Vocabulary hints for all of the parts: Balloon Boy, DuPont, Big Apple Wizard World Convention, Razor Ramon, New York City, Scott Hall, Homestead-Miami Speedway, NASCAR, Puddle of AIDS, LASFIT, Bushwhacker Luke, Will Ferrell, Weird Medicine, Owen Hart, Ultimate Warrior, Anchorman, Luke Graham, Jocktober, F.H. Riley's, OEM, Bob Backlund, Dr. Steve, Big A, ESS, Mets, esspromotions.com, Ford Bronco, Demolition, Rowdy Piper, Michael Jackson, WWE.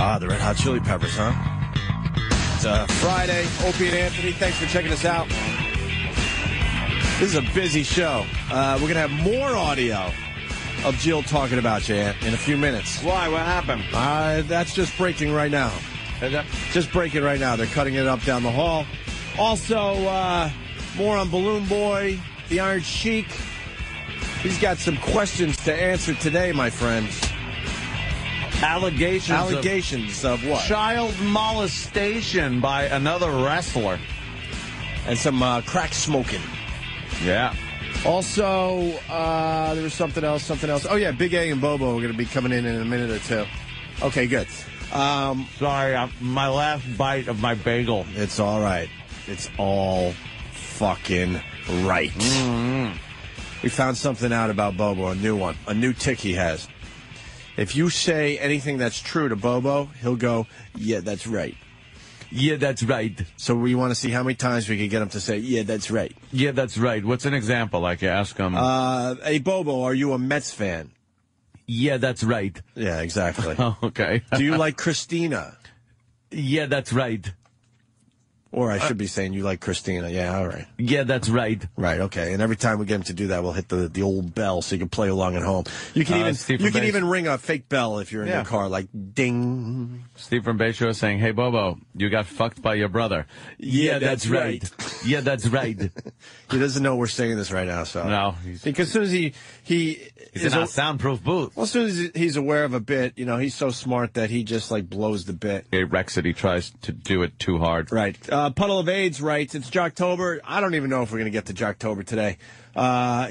Ah, the Red Hot Chili Peppers, huh? It's Friday. Opie and Anthony, thanks for checking us out. This is a busy show. We're going to have more audio of Jill talking about you in a few minutes. Why? What happened? That's just breaking right now. Just breaking right now. They're cutting it up down the hall. Also, more on Balloon Boy, the Iron Sheik. He's got some questions to answer today, my friends. Allegations of what? Child molestation by another wrestler. And some crack smoking. Yeah. Also, there was something else. Oh, yeah, Big A and Bobo are going to be coming in a minute or two. Okay, good. Sorry, my last bite of my bagel. It's all right. It's all fucking right. Mm-hmm. We found something out about Bobo, a new one, a new tick he has. If you say anything that's true to Bobo, he'll go, yeah, that's right. Yeah, that's right. So we want to see how many times we can get him to say, yeah, that's right. Yeah, that's right. What's an example? Like you ask him. Hey, Bobo, are you a Mets fan? Yeah, that's right. Yeah, exactly. Okay. Do you like Christina? Yeah, that's right. Or I should be saying you like Christina. Yeah, all right. Yeah, that's right. Right, okay. And every time we get him to do that, we'll hit the old bell so you can play along at home. You can even ring a fake bell if you're in your car, like ding. Steve from Bay Shore saying, hey, Bobo, you got fucked by your brother. Yeah, that's right. Yeah, that's right. He doesn't know we're saying this right now, so. No. Because as soon as he's in a soundproof booth. Well, as soon as he's aware of a bit, you know, he's so smart that he just, like, blows the bit. He wrecks it. He tries to do it too hard. Right. Puddle of AIDS writes, it's Jocktober. I don't even know if we're going to get to Jocktober today.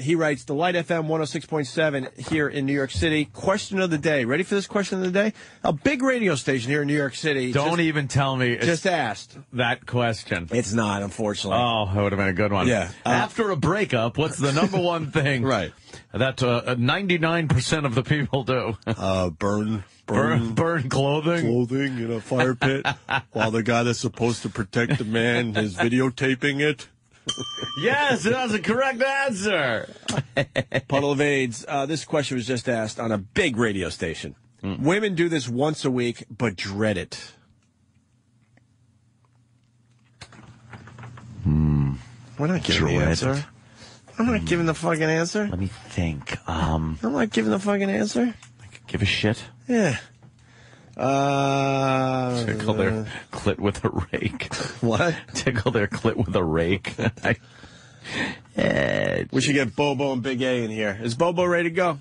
He writes, the Light FM 106.7 here in New York City. Question of the day. Ready for this question of the day? A big radio station here in New York City. Don't even tell me. Just asked. That question. It's not, unfortunately. Oh, that would have been a good one. Yeah. After a breakup, what's the number one thing right. that 99% of the people do? Burn clothing. Clothing in a fire pit while the guy that's supposed to protect the man is videotaping it. Yes, that's a correct answer. Puddle of AIDS. This question was just asked on a big radio station. Mm. Women do this once a week, but dread it. Mm. We're not giving the answer. I'm not giving the fucking answer. Let me think. I'm not giving the fucking answer. I could give a shit. Yeah. Tickle their clit with a rake. What? Tickle their clit with a rake. We should get Bobo and Big A in here. Is Bobo ready to go?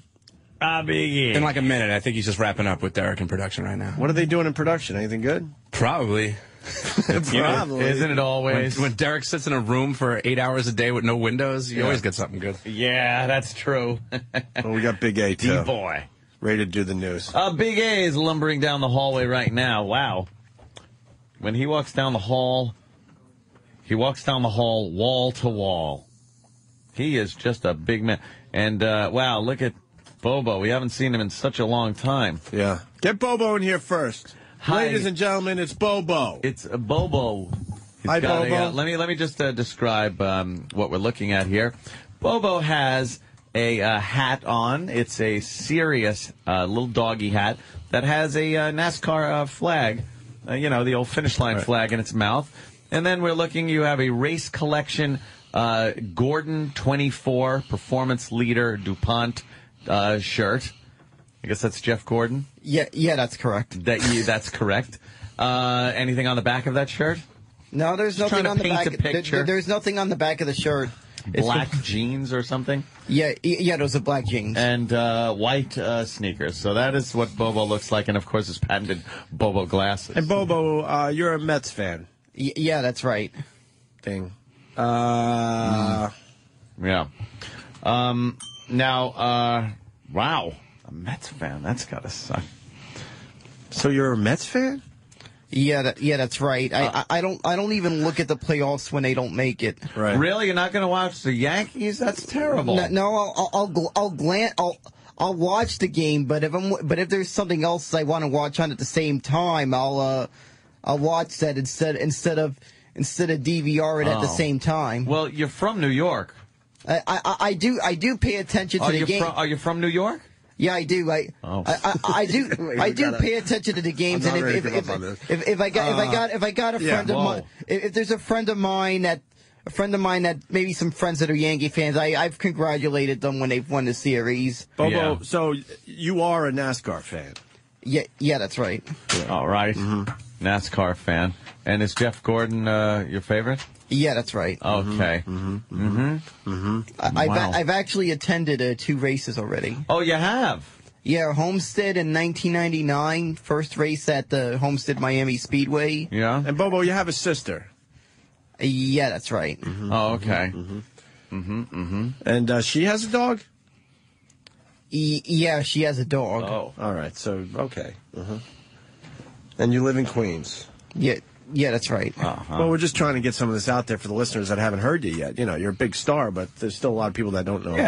Big A. In like a minute. I think he's just wrapping up with Derek in production right now. What are they doing in production? Anything good? Probably. Probably. Isn't it always? When Derek sits in a room for 8 hours a day with no windows, you always get something good. Yeah, that's true. Well, we got Big A, too. D-boy. Ready to do the news. Big A is lumbering down the hallway right now. Wow. When he walks down the hall, wall to wall. He is just a big man. And, wow, look at Bobo. We haven't seen him in such a long time. Yeah. Get Bobo in here first. Hi. Ladies and gentlemen, it's Bobo. It's Bobo. Hi, Bobo. Let me just describe what we're looking at here. Bobo has a hat on. It's a serious little doggy hat that has a NASCAR flag, you know, the old finish line flag in its mouth. And then we're looking, you have a race collection, Gordon 24 performance leader DuPont shirt. I guess that's Jeff Gordon. Yeah, that's correct. That's correct. Anything on the back of that shirt? No, there's nothing on the back. There's nothing on the back of the shirt. Black jeans or something? Yeah, those are black jeans. And white sneakers. So that is what Bobo looks like, and, of course, his patented Bobo glasses. And, Bobo, you're a Mets fan. Yeah, that's right. Thing. Yeah. Now, wow, a Mets fan. That's got to suck. So you're a Mets fan? Yeah, that's right. I don't even look at the playoffs when they don't make it. Right. Really, you're not going to watch the Yankees? That's terrible. No, I'll watch the game, but if there's something else I want to watch on at the same time, I'll watch that instead of DVR it at the same time. Well, you're from New York. I do pay attention to the game. Are you from New York? Yeah, I do. I do pay attention to the games, and if there's a friend of mine, maybe some friends that are Yankee fans, I've congratulated them when they've won the series. Bobo, yeah. So you are a NASCAR fan? Yeah, that's right. Yeah. All right, mm-hmm. NASCAR fan, and is Jeff Gordon your favorite? Yeah, that's right. Okay. I've actually attended 2 races already. Oh, you have? Yeah, Homestead in 1999, first race at the Homestead Miami Speedway. Yeah. And Bobo, you have a sister. Yeah, that's right. Mm-hmm. Oh, okay. Mm-hmm. Mm-hmm. Mm-hmm. And she has a dog? Yeah, she has a dog. Oh, all right. So, okay. Uh-huh. And you live in Queens? Yeah, that's right. Uh-huh. Well, we're just trying to get some of this out there for the listeners that haven't heard you yet. You know, you're a big star, but there's still a lot of people that don't know much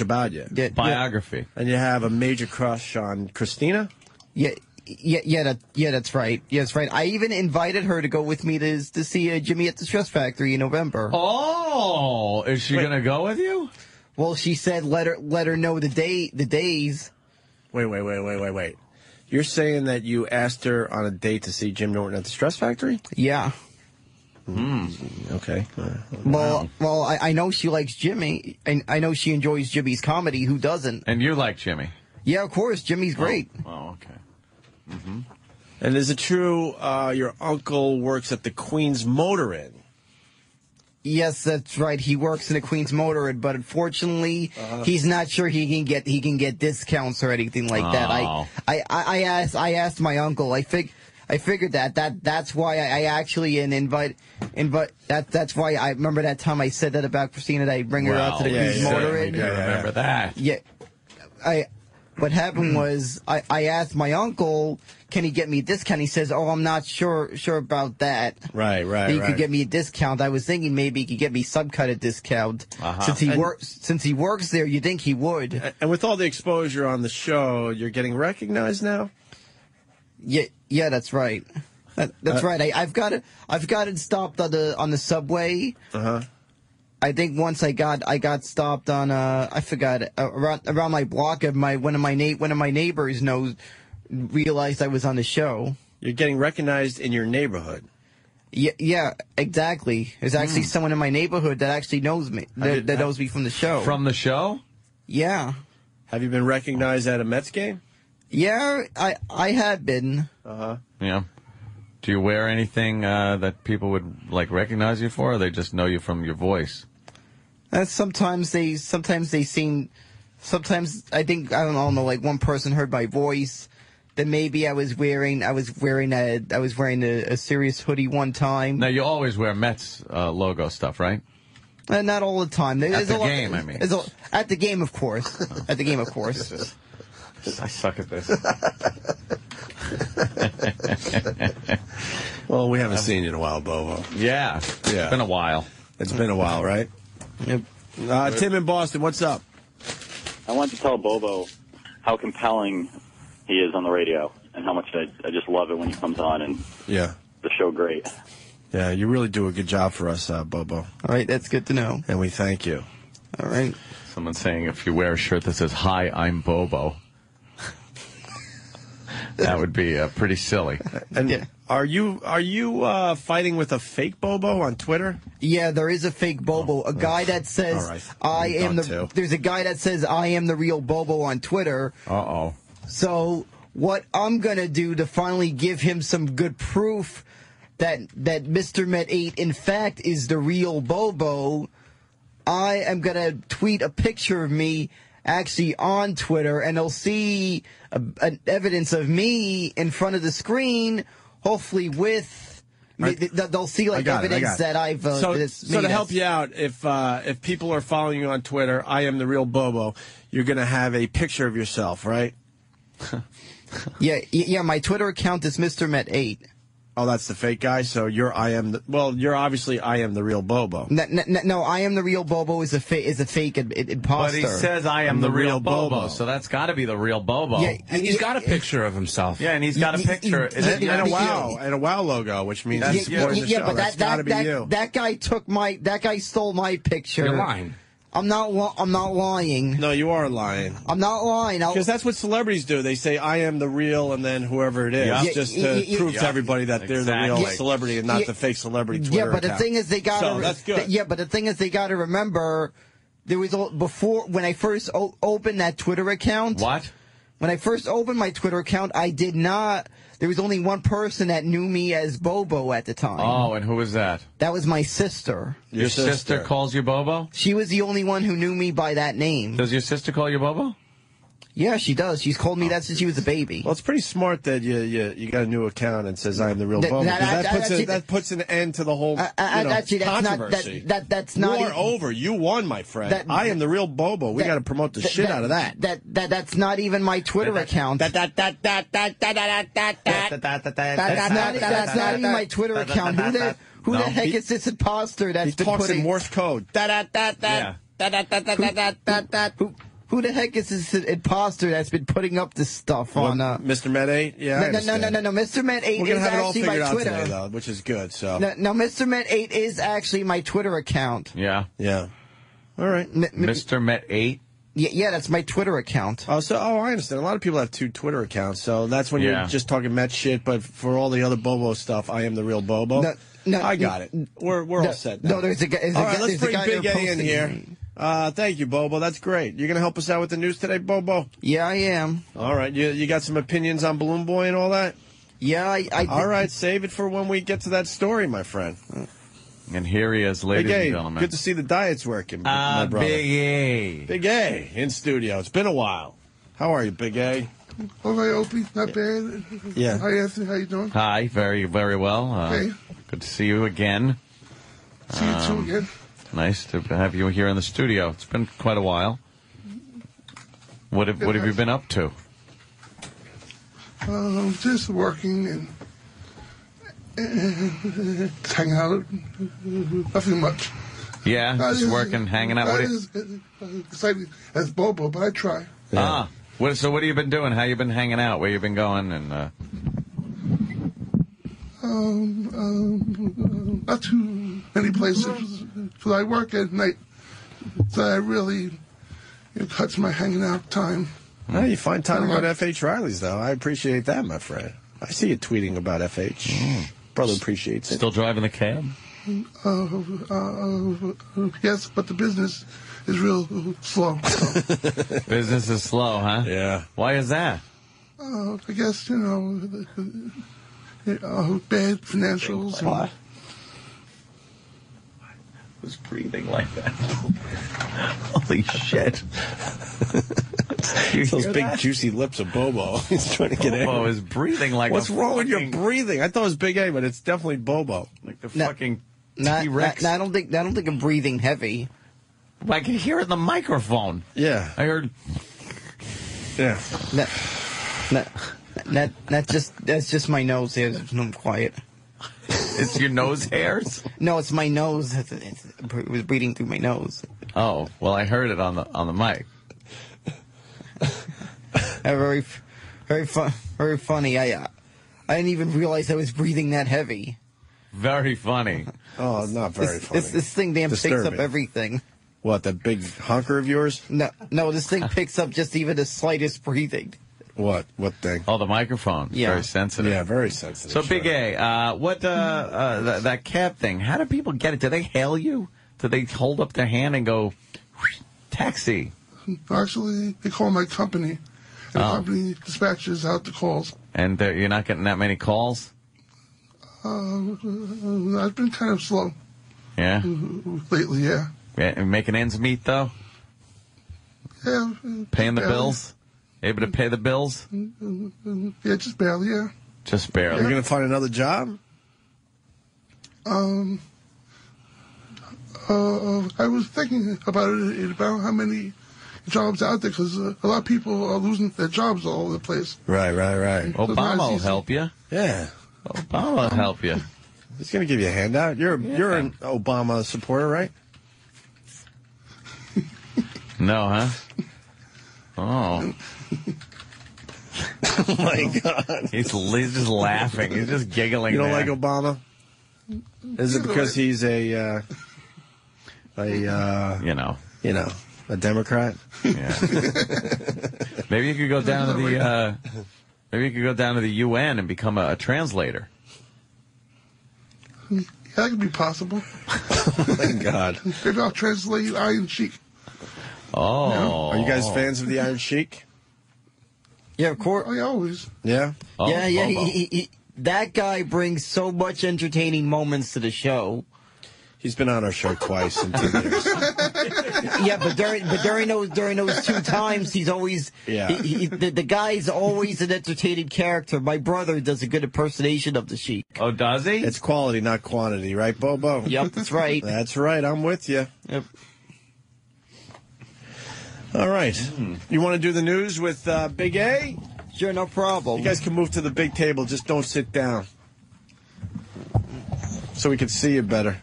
about you. Yeah, biography. And you have a major crush on Christina? Yeah, that's right. Yeah, that's right. I even invited her to go with me to see Jimmy at the Stress Factory in November. Oh, is she going to go with you? Well, she said let her know the days. Wait. You're saying that you asked her on a date to see Jim Norton at the Stress Factory? Yeah. Mm. Okay. Well, I know she likes Jimmy, and I know she enjoys Jimmy's comedy. Who doesn't? And you like Jimmy? Yeah, of course. Jimmy's great. Oh, okay. Mm-hmm. And is it true your uncle works at the Queen's Motor Inn? Yes, that's right. He works in the Queen's Motor Inn, but unfortunately, he's not sure he can get discounts or anything like that. I asked my uncle. I figured that's why I actually that's why I remember that time I said that about Christina. That I bring her out to the Queen's Motor Inn. Yeah, I remember that. Yeah, What happened was I asked my uncle, can he get me a discount? He says, oh, I'm not sure about that. Right. He could get me a discount. I was thinking maybe he could get me some kind of discount. Uh-huh. Since he works there, you'd think he would. And with all the exposure on the show, you're getting recognized now? Yeah, that's right. That's right. I've gotten stopped on the subway. Uh-huh. I think once I got stopped on around my block of one of my neighbors realized I was on the show. You're getting recognized in your neighborhood. Yeah, exactly. There's actually someone in my neighborhood that actually knows me that knows me from the show. From the show? Yeah. Have you been recognized at a Mets game? Yeah, I have been. Yeah. Do you wear anything that people would recognize you for, or they just know you from your voice? Sometimes I don't know, one person heard my voice. Then maybe I was wearing a serious hoodie one time. Now you always wear Mets logo stuff, right? Not all the time. At the game, of course. Oh. At the game, of course. I suck at this. Well, we haven't seen you in a while, Bobo. Yeah. It's been a while. It's been a while, right? Yep. Tim in Boston, what's up? I want to tell Bobo how compelling he is on the radio and how much I just love it when he comes on and the show great. Yeah, you really do a good job for us, Bobo. All right, that's good to know. And we thank you. All right. Someone's saying if you wear a shirt that says, hi, I'm Bobo. That would be pretty silly. And are you fighting with a fake Bobo on Twitter? Yeah, there is a fake Bobo. A guy that says There's a guy that says I am the real Bobo on Twitter. Uh-oh. So what I'm going to do to finally give him some good proof that Mr. Met 8 in fact is the real Bobo, I am going to tweet a picture of me actually on Twitter, and they'll see evidence of me in front of the screen, hopefully with... They'll see evidence that I've... So to help you out, if people are following you on Twitter, I am the real Bobo, you're going to have a picture of yourself, right? Yeah, my Twitter account is Mr. Met 8. Oh, that's the fake guy, so you're obviously I am the real Bobo. No, I am the real Bobo is a fake imposter. But he says I am the real Bobo, so that's got to be the real Bobo. Yeah, and he's got a picture of himself. Yeah, and he's got a picture. And a WOW logo, which means that's the show. But that's got to be you. That guy stole my picture. You're lying. I'm not lying. No, you are lying. I'm not lying. Because that's what celebrities do. They say, I am the real, and then whoever it is, just to prove to everybody that they're the real celebrity and not the fake celebrity Twitter account. The thing is, they got to... So, that's good. But the thing is, they got to remember, there was... Before, when I first opened that Twitter account... What? When I first opened my Twitter account, I did not... There was only one person that knew me as Bobo at the time. Oh, and who was that? That was my sister. Your sister calls you Bobo? She was the only one who knew me by that name. Does your sister call you Bobo? Yeah, she does. She's called me that since she was a baby. Well, it's pretty smart that you got a new account and says, I am the real Bobo. That puts an end to the whole controversy. That's not... You are over. You won, my friend. I am the real Bobo. We got to promote the shit out of that. That's not even my Twitter account. That's not even my Twitter account. Who the heck is this imposter that's been putting... He talks in Morse code. Who the heck is this imposter that's been putting up this stuff on... Mr. Met 8? Yeah, no. Mr. Met 8 is actually my Twitter. We're going to have it all figured out today, though, which is good, so... No, Mr. Met 8 is actually my Twitter account. Yeah. Yeah. All right. Mr. Met 8? Yeah, that's my Twitter account. Oh, I understand. A lot of people have two Twitter accounts, so that's when you're just talking Met shit, but for all the other Bobo stuff, I am the real Bobo. No, I got it. We're all set now. No, there's a guy... All right, let's bring Big A in here. Thank you, Bobo. That's great. You're going to help us out with the news today, Bobo? Yeah, I am. All right. You got some opinions on Balloon Boy and all that? Yeah, I all right, save it for when we get to that story, my friend. And here he is, ladies and gentlemen. Good to see the diet's working, my brother. Big A. Big A in studio. It's been a while. How are you, Big A? All right, Opie. Not bad. Yeah. Hi, Anthony. How you doing? Hi. Very, very well. Hey. Good to see you again. See you too again. Nice to have you here in the studio. It's been quite a while. What have you been up to? Just working and hanging out. Nothing much. Yeah, just working, hanging out. It's like as Bobo, but I try. Yeah. So what have you been doing? How you been hanging out? Where you been going? And not too many places. So I work at night, so I really, it cuts my hanging out time. Well, you find time about F.H. Riley's, though. I appreciate that, my friend. I see you tweeting about F.H. Brother appreciates it. Still driving the cab? Yes, but the business is real slow. So. Business is slow, huh? Yeah. Why is that? I guess, you know, bad financials. Why? Was breathing like that. Holy shit. Those big juicy lips of Bobo. He's trying to get in. Bobo is breathing like... What's wrong with your breathing? I thought it was Big A, but it's definitely Bobo. Like the fucking T-Rex. I don't think I'm breathing heavy. I can hear it in the microphone. Yeah. I heard... Yeah. That's just my nose here. I'm quiet. It's your nose hairs? No, it's my nose. It was breathing through my nose. Oh, well, I heard it on the mic. Very, very fun, very funny. I didn't even realize I was breathing that heavy. Very funny. Oh, not very funny. This thing damn disturbing. Picks up everything. What, that big honker of yours? No, this thing picks up just even the slightest breathing. What thing? Oh, the microphone. Yeah. Very sensitive. Yeah, very sensitive. So, Big A, that cab thing, how do people get it? Do they hail you? Do they hold up their hand and go, whoosh, taxi? Actually, they call my company, and the company dispatches out the calls. And you're not getting that many calls? I've been kind of slow. Yeah? Lately, yeah. Making ends meet, though? Yeah. Paying the bills? Able to pay the bills? Yeah, just barely, yeah. Just barely. Yeah. You're going to find another job? I was thinking about it, about how many jobs out there, because a lot of people are losing their jobs all over the place. Right. So Obama will help you. Yeah. Obama will help you. He's going to give you a handout. You're an Obama supporter, right? No, huh? Oh. Oh, my God. He's just laughing. He's just giggling. You don't like Obama? Is it because he's a... you know, a Democrat. Yeah. Maybe you could go down to the UN and become a translator. Yeah, that could be possible. Oh my God. Maybe I'll translate Iron Sheik. Oh. You know? Are you guys fans of the Iron Sheik? Yeah, of course. I always. Yeah. Oh, yeah, yeah. He, that guy brings so much entertaining moments to the show. He's been on our show twice in 2 years. Yeah, but during those 2 times, he's always the guy's always an entertaining character. My brother does a good impersonation of the Sheik. Oh, does he? It's quality, not quantity, right, Bobo? Yep, that's right. That's right. I'm with you. Yep. All right. You want to do the news with Big A? Sure, no problem. You guys can move to the big table. Just don't sit down, so we can see you better.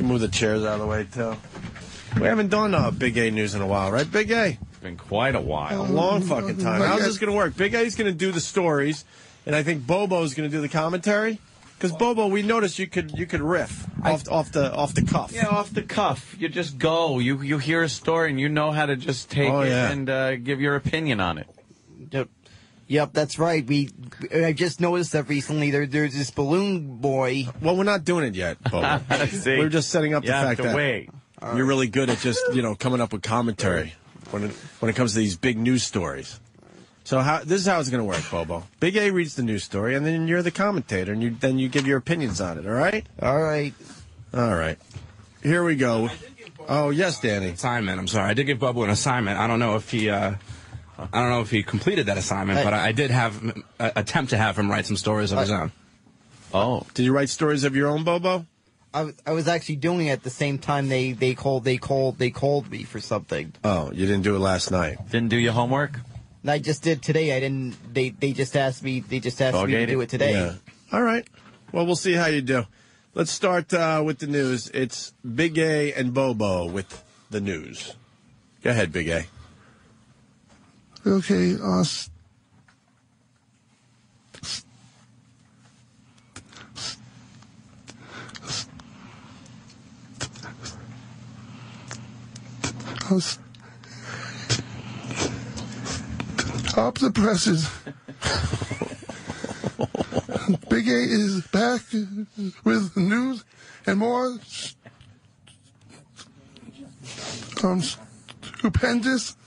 Move the chairs out of the way, too. We haven't done Big A news in a while, right, Big A? It's been quite a while. Long fucking time. How's this going to work? Big A's going to do the stories, and I think Bobo's going to do the commentary. Because, Bobo, we noticed you could riff off the cuff. Yeah, off the cuff. You just go. You hear a story, and you know how to just take it and give your opinion on it. Yep, that's right. I just noticed that recently there's this Balloon Boy. Well, we're not doing it yet, Bobo. We're just setting up the fact that you're really good at just, you know, coming up with commentary when it comes to these big news stories. So this is how it's going to work, Bobo. Big A reads the news story, and then you're the commentator, and then you give your opinions on it, all right? All right. All right. Here we go. Oh, yes, Danny. Assignment, I'm sorry. I did give Bobo an assignment. I don't know if he... I don't know if he completed that assignment, but I did attempt to have him write some stories of his own. Oh. Did you write stories of your own, Bobo? I was actually doing it at the same time they called me for something. Oh, you didn't do it last night. Didn't do your homework? I just did today. I didn't they just asked me to do it today. Yeah. All right. Well, we'll see how you do. Let's start with the news. It's Big A and Bobo with the news. Go ahead, Big A. Okay, stop the presses. Big A is back with news and more stupendous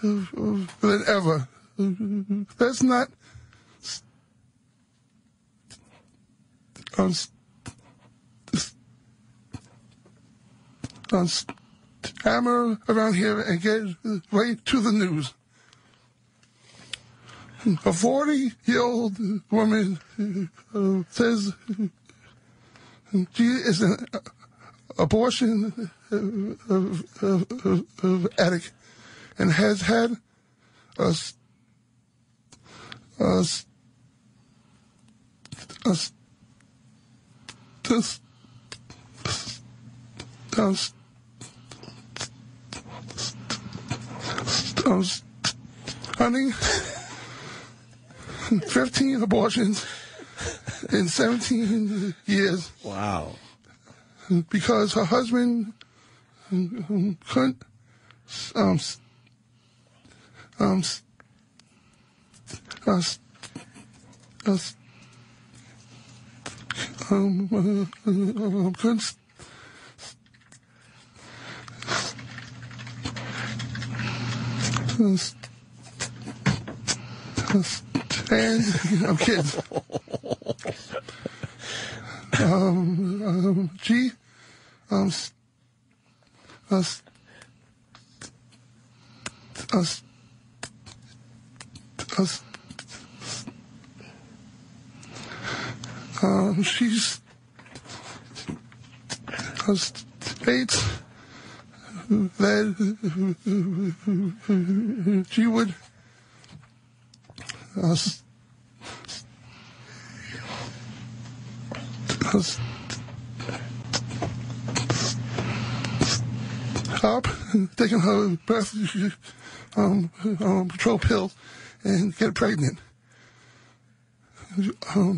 than ever. That's not hammer around here and get right to the news. A 40-year-old woman says she is an abortion addict and has had stunning 15 abortions in 17 years. Wow. Because her husband couldn't kids. She's states that she would stop taking her breath patrol pills and get pregnant.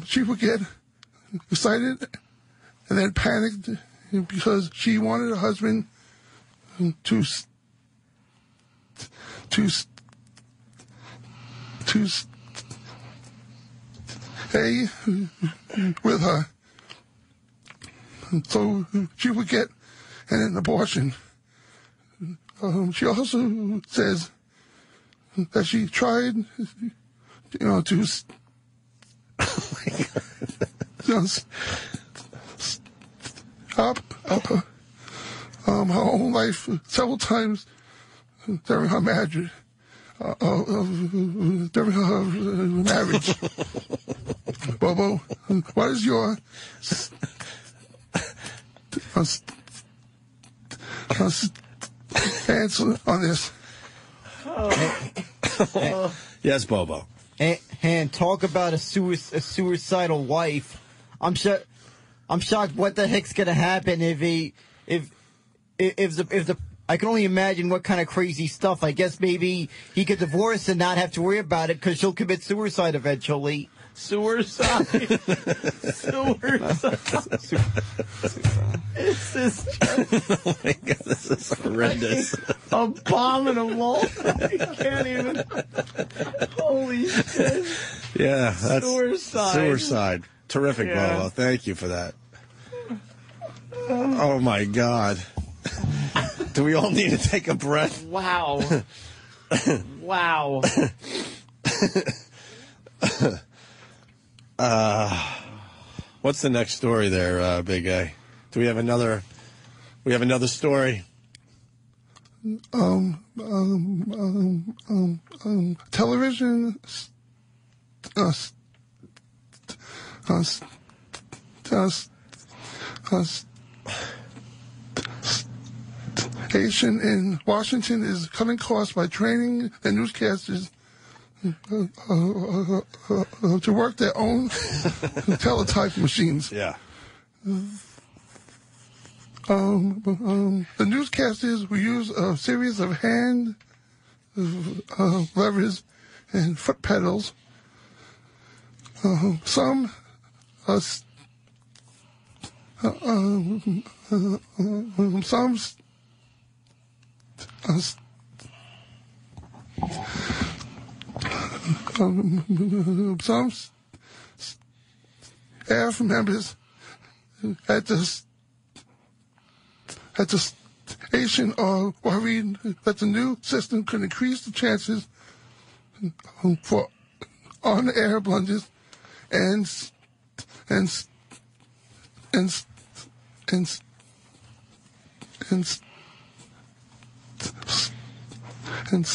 She would get excited and then panicked because she wanted her husband to stay with her so she would get an abortion. She also says that she tried, to her own life several times during her marriage. During her marriage. Bobo, what is your answer on this? Yes, Bobo. And talk about a suicidal wife. I'm shocked. What the heck's gonna happen if the I can only imagine what kind of crazy stuff. I guess maybe he could divorce and not have to worry about it because she'll commit suicide eventually. Suicide. Suicide. This is just... Oh my God, this is horrendous. Abominable. I can't even... Holy shit. Yeah, that's... Suicide. Suicide. Terrific, yeah. Bobo. Thank you for that. Oh my God. Do we all need to take a breath? Wow. Wow. What's the next story there, Big A? Do we have another? We have another story. Television. Station in Washington is cutting costs by training the newscasters to work their own teletype machines. Yeah. The newscasters will use a series of hand levers and foot pedals. Some some staff members at the station are worried that the new system could increase the chances for on-air blunders and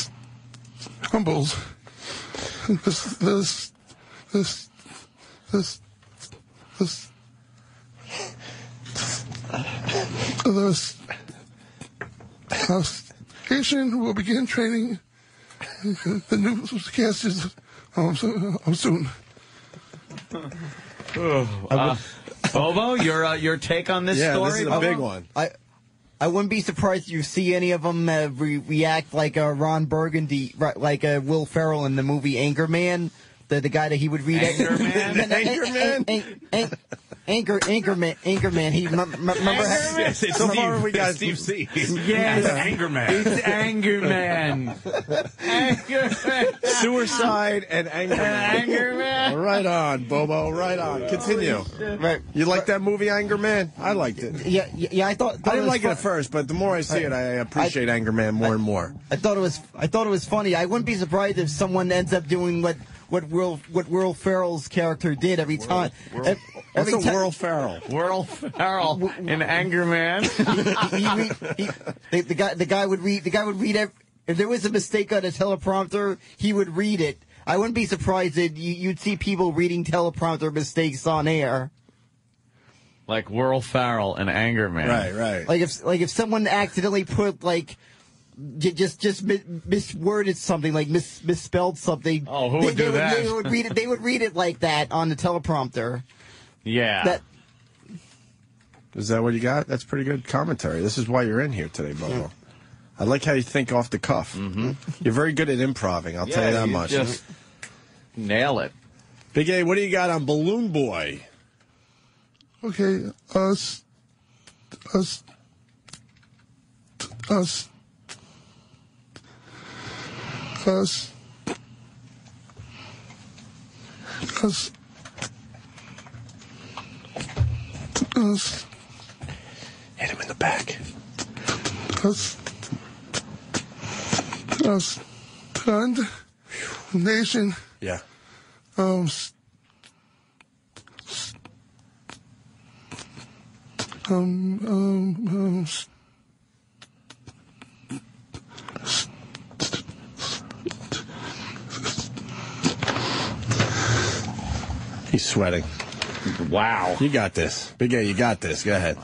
stumbles. This station will begin training the newscasters soon. Bobo, your take on this story? Yeah, this is a big one. I wouldn't be surprised if you see any of them react like Ron Burgundy, like Will Ferrell in the movie Anchorman, the guy that he would read. Anchorman. He remember we got Steve C. Yes, Anchorman. It's Anchorman. Anchorman. Suicide and Anchorman. Anchorman. Right on, Bobo. Right on. Continue. Right. You like that movie, Anchorman? I liked it. Yeah, yeah. I didn't like it at first, but the more I see it, I appreciate Anchorman more and more. I thought it was funny. I wouldn't be surprised if someone ends up doing what Will Ferrell's character did every time. What's Will Ferrell? Will Ferrell in Anchorman. The guy would read every, if there was a mistake on a teleprompter, he would read it. I wouldn't be surprised that you'd see people reading teleprompter mistakes on air. Like Will Ferrell in Anchorman. Right, right. Like if someone accidentally put like. Just misworded something, like misspelled something. Oh, who would do that? They would read it like that on the teleprompter. Yeah. Is that what you got? That's pretty good commentary. This is why you're in here today, Bobo. Yeah. I like how you think off the cuff. Mm-hmm. You're very good at improvising, I'll tell you that much. Just nail it. Big A, what do you got on Balloon Boy? Okay, Us. Hit him in the back. Us. Stunned. Nation. Yeah. He's sweating. Wow. You got this. Big A, you got this. Go ahead.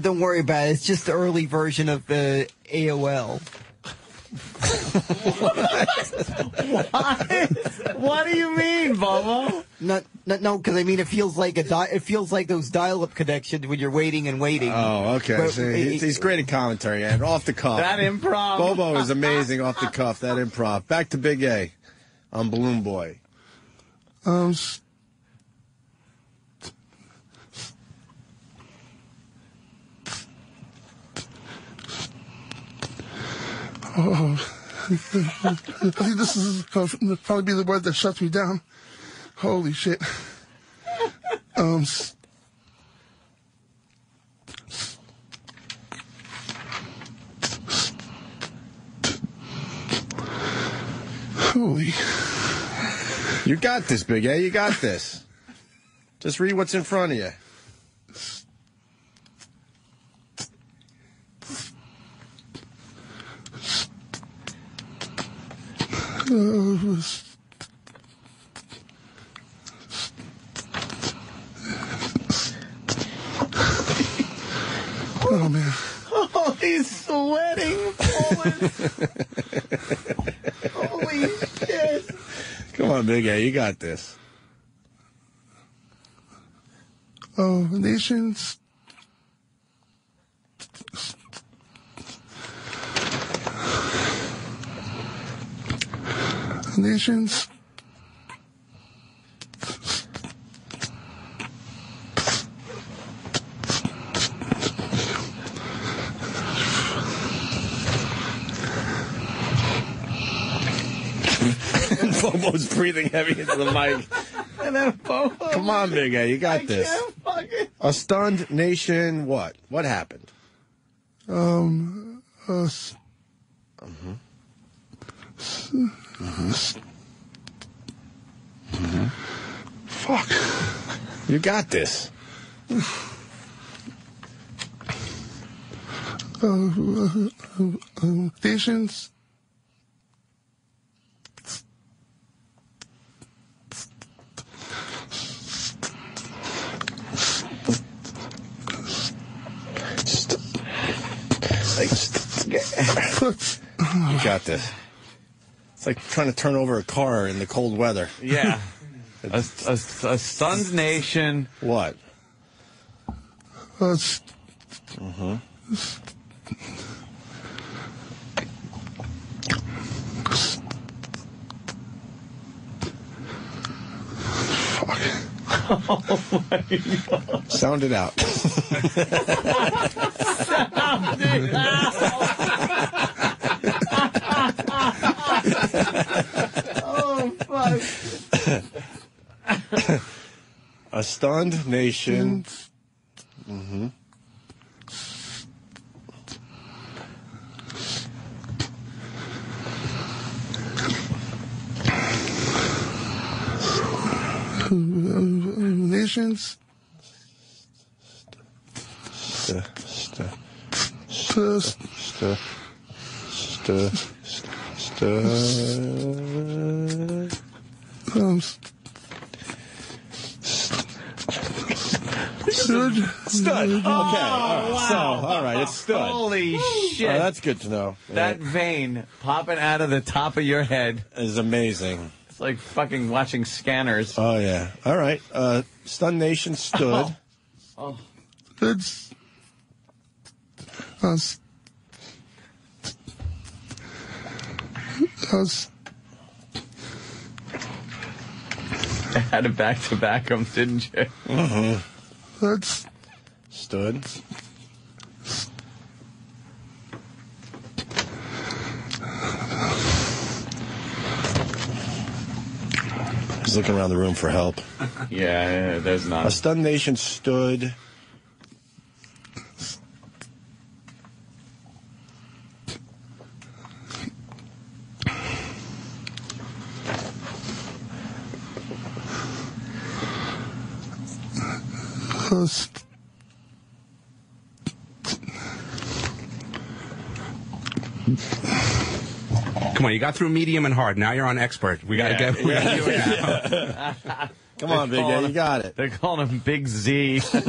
Don't worry about it. It's just the early version of AOL. What do you mean, Bobo? No, because I mean it feels like it feels like those dial-up connections when you're waiting and waiting. Oh, okay. But, so he's great at commentary and off the cuff. That improv. Bobo is amazing off the cuff. That improv. Back to Big A on Balloon Boy. I think this is probably be the word that shuts me down. Holy shit. Holy. You got this, Big A. You got this. Just read what's in front of you. Oh, man. Oh, he's sweating. Holy shit. Come on, Big A, you got this. Oh, nations. Nations. Bobo's breathing heavy into the mic. And then Bobo. Come on, Big A, you got this. Fucking... A stunned nation. What? What happened? Fuck. You got this. Nations. You got this. It's like trying to turn over a car in the cold weather. Yeah. a stunned nation. What? Oh my God. Sound it out. Sound it out. Oh, fuck. A stunned nation. Nations. Stud. Okay. All right. Wow. So, all right, it's stud. Holy shit. Oh, that's good to know. That vein popping out of the top of your head is amazing. It's like fucking watching Scanners. Oh, yeah. All right. Stun Nation stood. Oh. Stood. I had a back-to-back them, didn't you? Uh-huh. That's... Stood. He's looking around the room for help. Yeah, there's not. A stunned nation stood... Come on, you got through medium and hard. Now you're on expert. We got to get... Yeah. Come on, Big A, you got it. They're calling him Big Z. He's going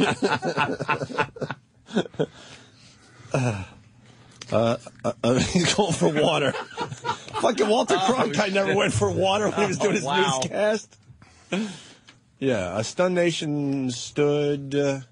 for water. Fucking Walter Cronkite never went for water when he was doing his newscast. Yeah, a stunned nation stood...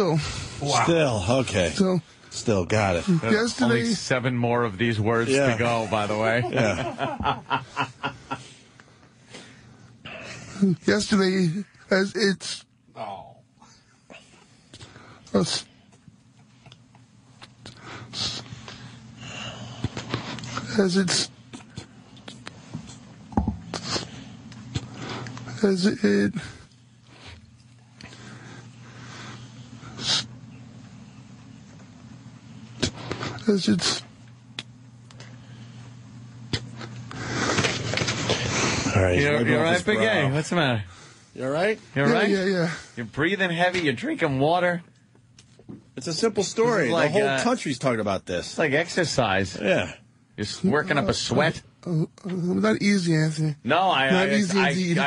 Still. Wow. Still, okay. Still got it. Yesterday, only 7 more of these words to go, by the way. Yeah. Yesterday, as it's... Oh. As it... As it's... All right, you're right, Big A. What's the matter? You all right? You all right? Yeah. You're breathing heavy. You're drinking water. It's a simple story. Like, the whole country's talking about this. It's like exercise. Yeah. You're working up a sweat. Not easy, Anthony. No, I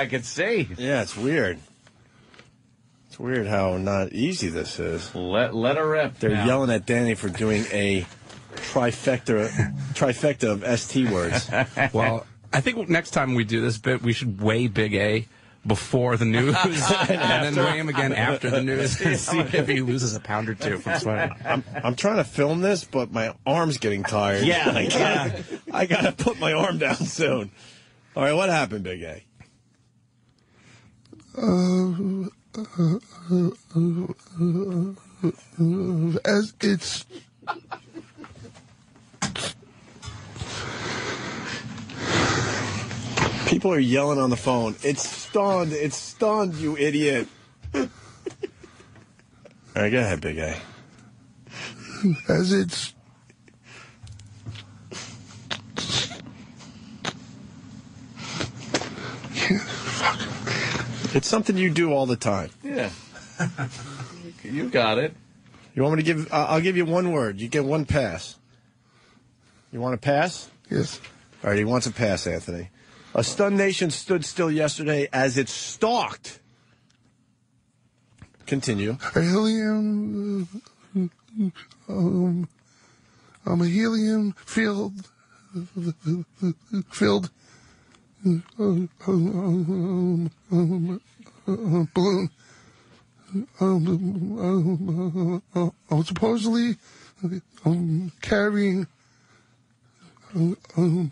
could see. Yeah, it's weird. It's weird how not easy this is. Let her rip. They're yelling at Danny for doing a... Trifecta of ST words. Well, I think next time we do this bit, we should weigh Big A before the news, and then weigh him again after the news and see if he loses a pound or two from sweating. I'm trying to film this, but my arm's getting tired. Yeah, I gotta put my arm down soon. All right, what happened, Big A? As it's... People are yelling on the phone. It's stunned, you idiot. All right, go ahead, Big A. As it's... Fuck. It's something you do all the time. Yeah. You got it. You want me to give... I'll give you one word. You get one pass. You want a pass? Yes. All right, he wants a pass, Anthony. A stunned nation stood still yesterday as it stalked. Continue. I'm a helium filled balloon. I'm supposedly carrying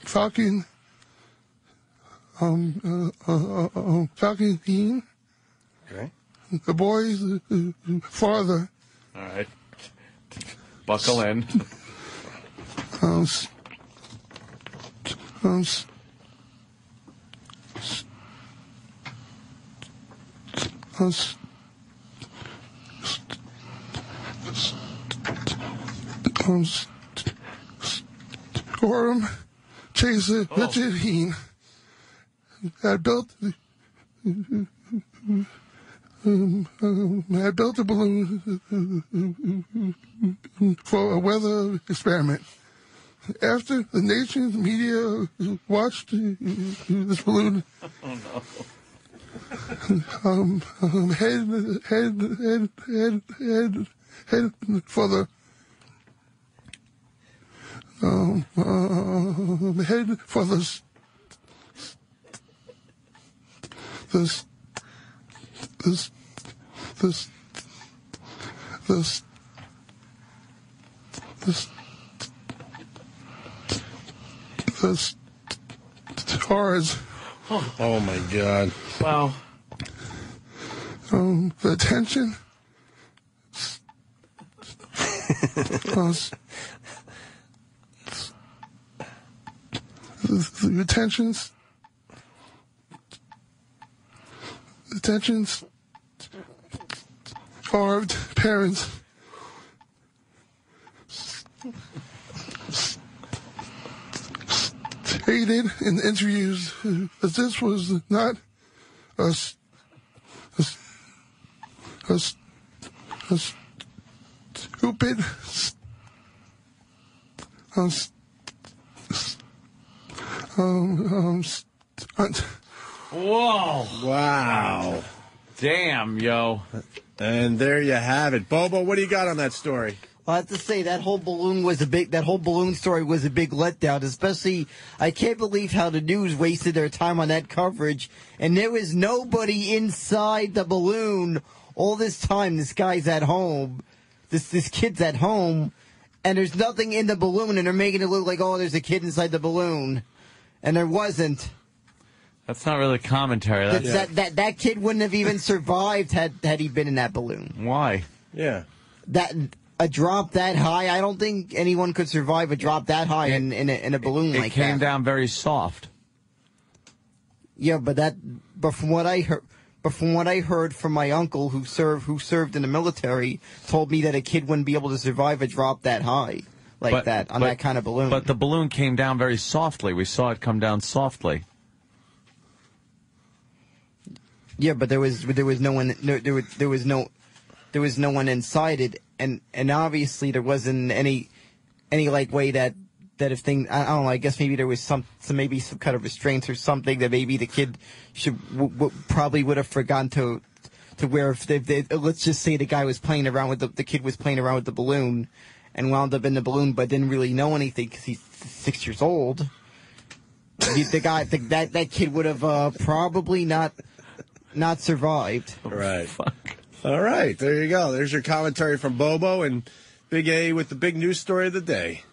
Falcon Dean. Okay. The boy's father. All right. Buckle in. Orem chased the wretched Heen had built a balloon for a weather experiment. After the nation's media watched this balloon, head for the head for the stars. Oh my God! Wow. The tension. The tensions. The tensions. Starved parents. Hated in interviews that this was not a stupid, stunt. Whoa! Wow! Damn, yo! And there you have it, Bobo. What do you got on that story? Well, I have to say that whole balloon story was a big letdown. Especially, I can't believe how the news wasted their time on that coverage. And there was nobody inside the balloon all this time. This guy's at home. This kid's at home, and there's nothing in the balloon. And they're making it look like, oh, there's a kid inside the balloon, and there wasn't. That's not really commentary. That's that kid wouldn't have even survived had he been in that balloon. Why? Yeah. That. A drop that high, I don't think anyone could survive a drop that high in a balloon like that. It came down very soft. Yeah, but from what I heard, from my uncle who served in the military, told me that a kid wouldn't be able to survive a drop that high on that kind of balloon. But the balloon came down very softly. We saw it come down softly. Yeah, but there was no one inside it. And obviously there wasn't any like way that if things, I don't know, I guess maybe there was some kind of restraints or something that maybe the kid probably would have forgotten to wear. Let's just say the guy was playing around with the kid was playing around with the balloon and wound up in the balloon, but didn't really know anything because he's 6 years old. That kid would have probably not survived. Right. Fuck. All right, there you go. There's your commentary from Bobo and Big A with the big news story of the day.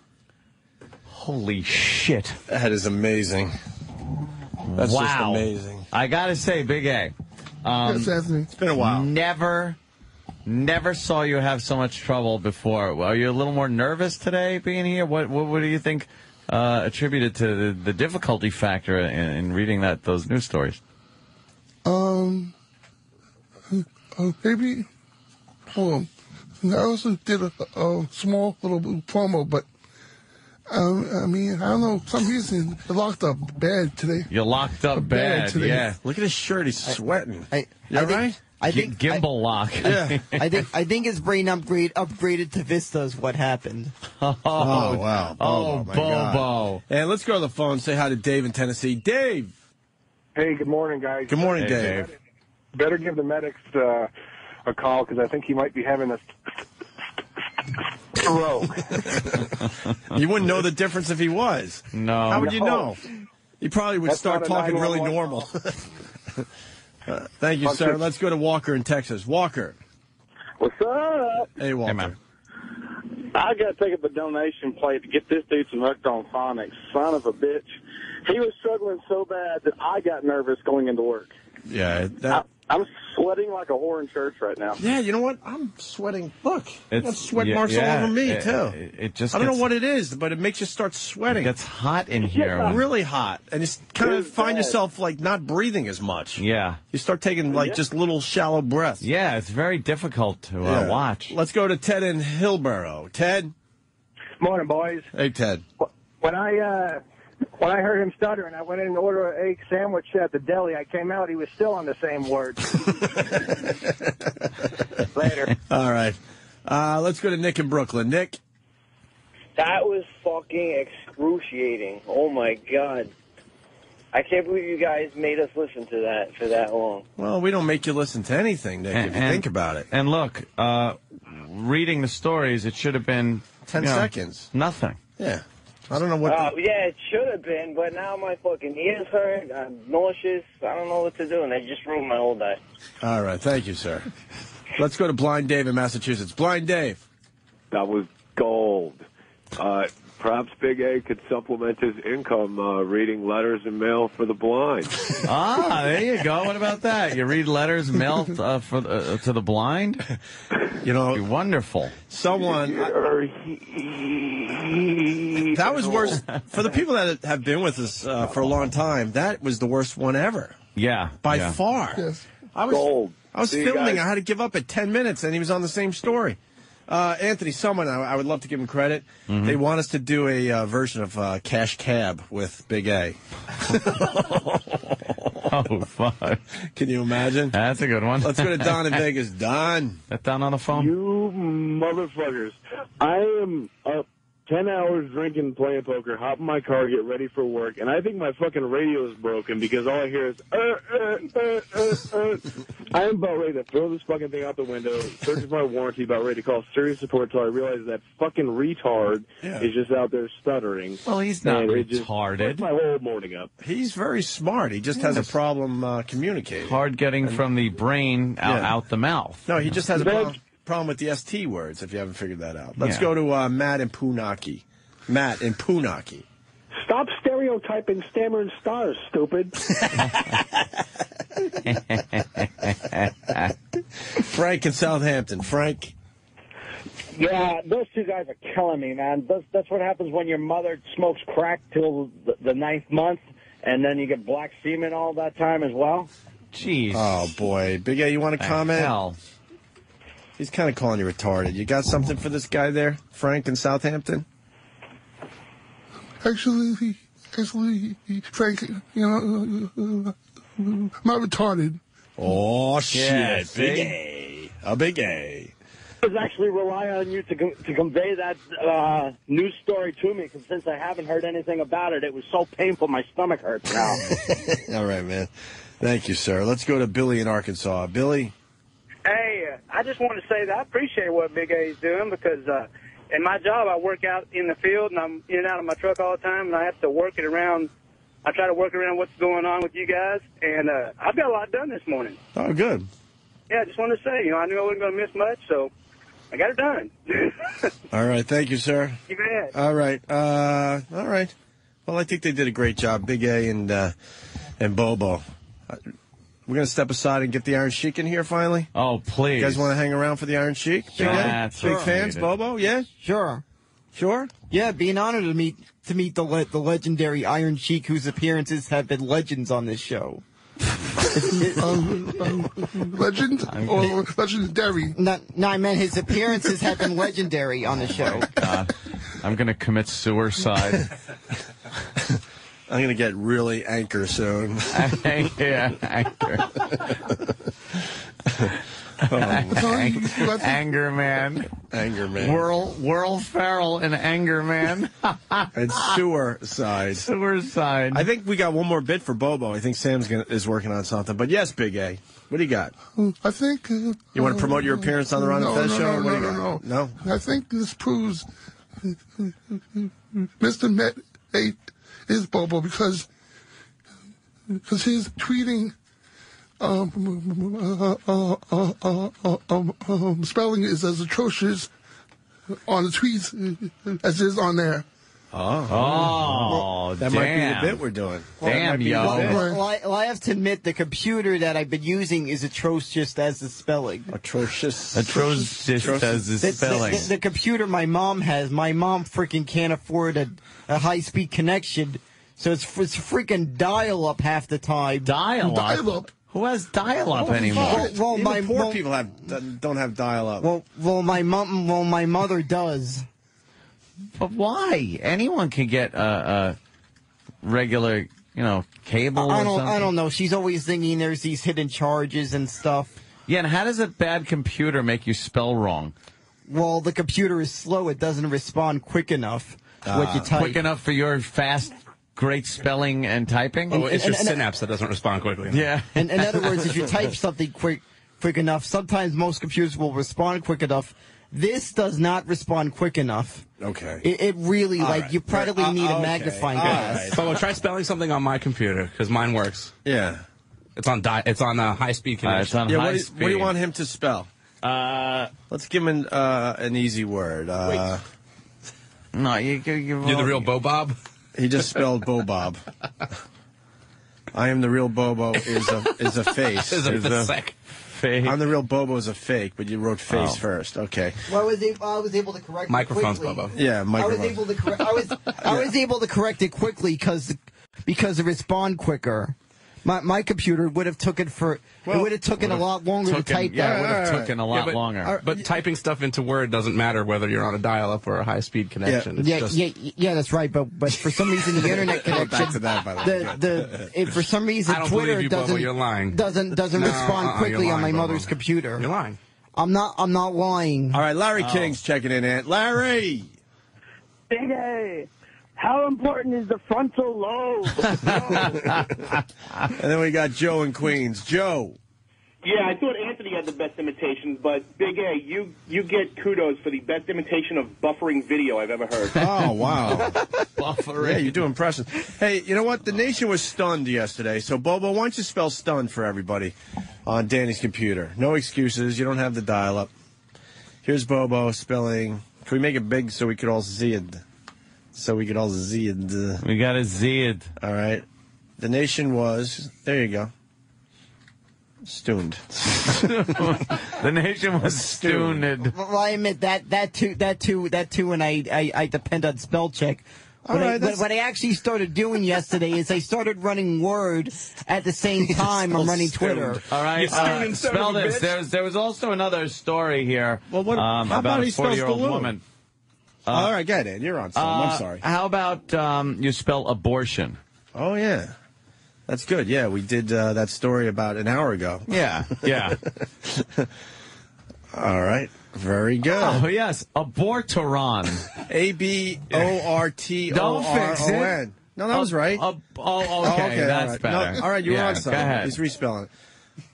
Holy shit. That is amazing. That's just amazing. I got to say, Big A, it's been a while. Never saw you have so much trouble before. Are you a little more nervous today being here? What do you think attributed to the difficulty factor in reading those news stories? Maybe, hold on. I also did a small little promo, but I mean, I don't know. For some reason, I locked up bad today. You're locked up bad today. Yeah. Look at his shirt; he's sweating. I think gimbal lock. Yeah. I think his brain upgraded to Vista is what happened. Oh wow! Oh my Bobo! And hey, let's go to the phone. And say hi to Dave in Tennessee. Dave. Hey, good morning, guys. Good morning, Dave. Better give the medics a call because I think he might be having a stroke. You wouldn't know the difference if he was. No. How would you know? He probably would start talking really normal. Thank you, sir. Let's go to Walker in Texas. Walker. What's up? Hey, Walker. Hey, man. I got to take up a donation plate to get this dude some Octonics. Son of a bitch. He was struggling so bad that I got nervous going into work. Yeah, I'm sweating like a whore in church right now. Yeah, you know what? I'm sweating. Look, it's sweat marks all over me, too. I don't know what it is, but it makes you start sweating. It's hot in here. Really hot. And you kind of find yourself, like, not breathing as much. Yeah. You start taking, like, just little shallow breaths. Yeah, it's very difficult to watch. Let's go to Ted in Hillborough. Ted? Morning, boys. Hey, Ted. When I heard him stuttering, I went in and ordered an egg sandwich at the deli. I came out, he was still on the same word. Later. All right. Let's go to Nick in Brooklyn. Nick? That was fucking excruciating. Oh, my God. I can't believe you guys made us listen to that for that long. Well, we don't make you listen to anything, Nick, if you think about it. And look, reading the stories, it should have been... 10 seconds. Nothing. Yeah. I don't know what... yeah, it should have been, but now my fucking ears hurt. I'm nauseous. I don't know what to do, and they just ruined my whole day. All right. Thank you, sir. Let's go to Blind Dave in Massachusetts. Blind Dave. That was gold. Perhaps Big A could supplement his income reading letters and mail for the blind. Ah, there you go. What about that? You read letters and mail to the blind? You know, it'd be wonderful. Someone... that was worse. For the people that have been with us for a long time, that was the worst one ever. Yeah. By far. Yes. I was filming. I had to give up at 10 minutes, and he was on the same story. Anthony, someone, I would love to give him credit. Mm-hmm. They want us to do a version of Cash Cab with Big A. Oh, fuck. Can you imagine? That's a good one. Let's go to Don in Vegas. Don. That Don on the phone? You motherfuckers. I am up 10 hours drinking, playing poker, hop in my car, get ready for work, and I think my fucking radio is broken because all I hear is, I am about ready to throw this fucking thing out the window, search my warranty, about ready to call serious support until I realize that fucking retard is just out there stuttering. Well, he's not retarded. Just my whole morning up. He's very smart. He just has a problem communicating. Hard getting from the brain out the mouth. No, he just has a problem. Problem with the ST words, if you haven't figured that out. Let's go to Matt in Punaki. Matt in Punaki. Stop stereotyping stammering stars, stupid. Frank in Southampton. Frank. Yeah, those two guys are killing me, man. That's what happens when your mother smokes crack till the 9th month, and then you get black semen all that time as well. Jeez. Oh, boy. Big A, you want to comment? Hell. He's kind of calling you retarded. You got something for this guy there, Frank in Southampton? Actually, Frank, you know, I'm not retarded. Oh, shit. Yes, Big A. A Big A. I was actually relying on you to convey that news story to me, because since I haven't heard anything about it, it was so painful my stomach hurts now. All right, man. Thank you, sir. Let's go to Billy in Arkansas. Billy? Hey, I just want to say that I appreciate what Big A is doing, because in my job, I work out in the field, and I'm in and out of my truck all the time, and I have to work it around. I try to work around what's going on with you guys, and I've got a lot done this morning. Oh, good. Yeah, I just wanted to say, you know, I knew I wasn't going to miss much, so I got it done. All right. Thank you, sir. You bet. All right. All right. Well, I think they did a great job, Big A and Bobo. We're going to step aside and get the Iron Sheik in here finally. Oh, please. You guys want to hang around for the Iron Sheik? Sure. Yeah, big fans, Bobo? Yeah? Sure. Sure? Yeah, it'd be an honor to meet the legendary Iron Sheik, whose appearances have been legends on this show. Legend or legendary? No, I meant his appearances have been legendary on the show. God. I'm going to commit suicide. I'm going to get really anchor soon. Yeah, anchor. Anchorman. Anchorman. Will Ferrell and Anchorman. And Sewer Side. Sewer Side. I think we got one more bit for Bobo. I think Sam's is working on something. But yes, Big A. What do you got? I think... you want to promote your appearance on the Ron and Fez show? No. I think this proves Mr. Met 8... is Bobo, because he's tweeting spelling is as atrocious on the tweets as is on there. Oh, that might be the bit we're doing. Damn, yo. Well, I have to admit, the computer that I've been using is atrocious as the spelling. Atrocious. Atrocious as the spelling. The computer my mom has, my mom freaking can't afford a high-speed connection, so it's freaking dial-up half the time. Dial-up? Dial-up? Who has dial-up anymore? Well, even poor people don't have dial-up. Well, my mother does. But why? Anyone can get a regular, you know, cable or something. I don't know. She's always thinking there's these hidden charges and stuff. Yeah, and how does a bad computer make you spell wrong? Well, the computer is slow. It doesn't respond quick enough to what you type. Quick enough for your fast great spelling and typing. Oh, it's your synapse that doesn't respond quickly enough. Yeah. And in other words, if you type something quick enough, sometimes most computers will respond quick enough. This does not respond quick enough. Okay. It really, all like, right. You probably need a magnifying glass. Right. Bobo, try spelling something on my computer, because mine works. Yeah. It's on high-speed connection. It's on high speed. What do you want him to spell? Let's give him an easy word. Wait. No, you're the real Bobob? He just spelled Bobob. I am the real Bobo is a face. Fake. I'm the real Bobo is a fake, but you wrote face first. Okay. Well, I was able to correct microphones, it quickly. Bobo. Yeah, microphones. I was able to correct it quickly because it respond quicker. My computer would have took it for. Well, it would have taken a lot longer to type that. Yeah, it would have taken a lot longer. But typing stuff into Word doesn't matter whether you're on a dial-up or a high-speed connection. Yeah, that's right. But for some reason, the internet connection. Back to that, by the way. For some reason, Twitter doesn't respond quickly on my mother's computer. You're lying. I'm not lying. All right, Larry King's checking in, Aunt Larry. Big A. How important is the frontal lobe? And then we got Joe in Queens. Joe. Yeah, I thought Anthony had the best imitation, but Big A, you get kudos for the best imitation of buffering video I've ever heard. Oh, wow. Buffering. Yeah, you do impressions. Hey, you know what? The nation was stunned yesterday, so Bobo, why don't you spell stunned for everybody on Danny's computer? No excuses. You don't have the dial-up. Here's Bobo spelling. Can we make it big so we could all see it? So we could all Z it. We got to Z it. All right. The nation was... There you go. Stuned. The nation was stuned. Well, I admit that too, and I depend on spell check. What I actually started doing yesterday is I started running Word at the same time I'm running Twitter. All right, spell this. There was also another story here about a 40-year-old woman. All right, get it. You're on some. I'm sorry. How about you spell abortion? Oh, yeah. That's good. Yeah, we did that story about an hour ago. Yeah, yeah. All right. Very good. Oh, yes. Abortoron. A-B-O-R-T-O-R-O-N. No, that was right. Okay, that's all right. Better. No, all right, you were on something. Go ahead. He's respelling it.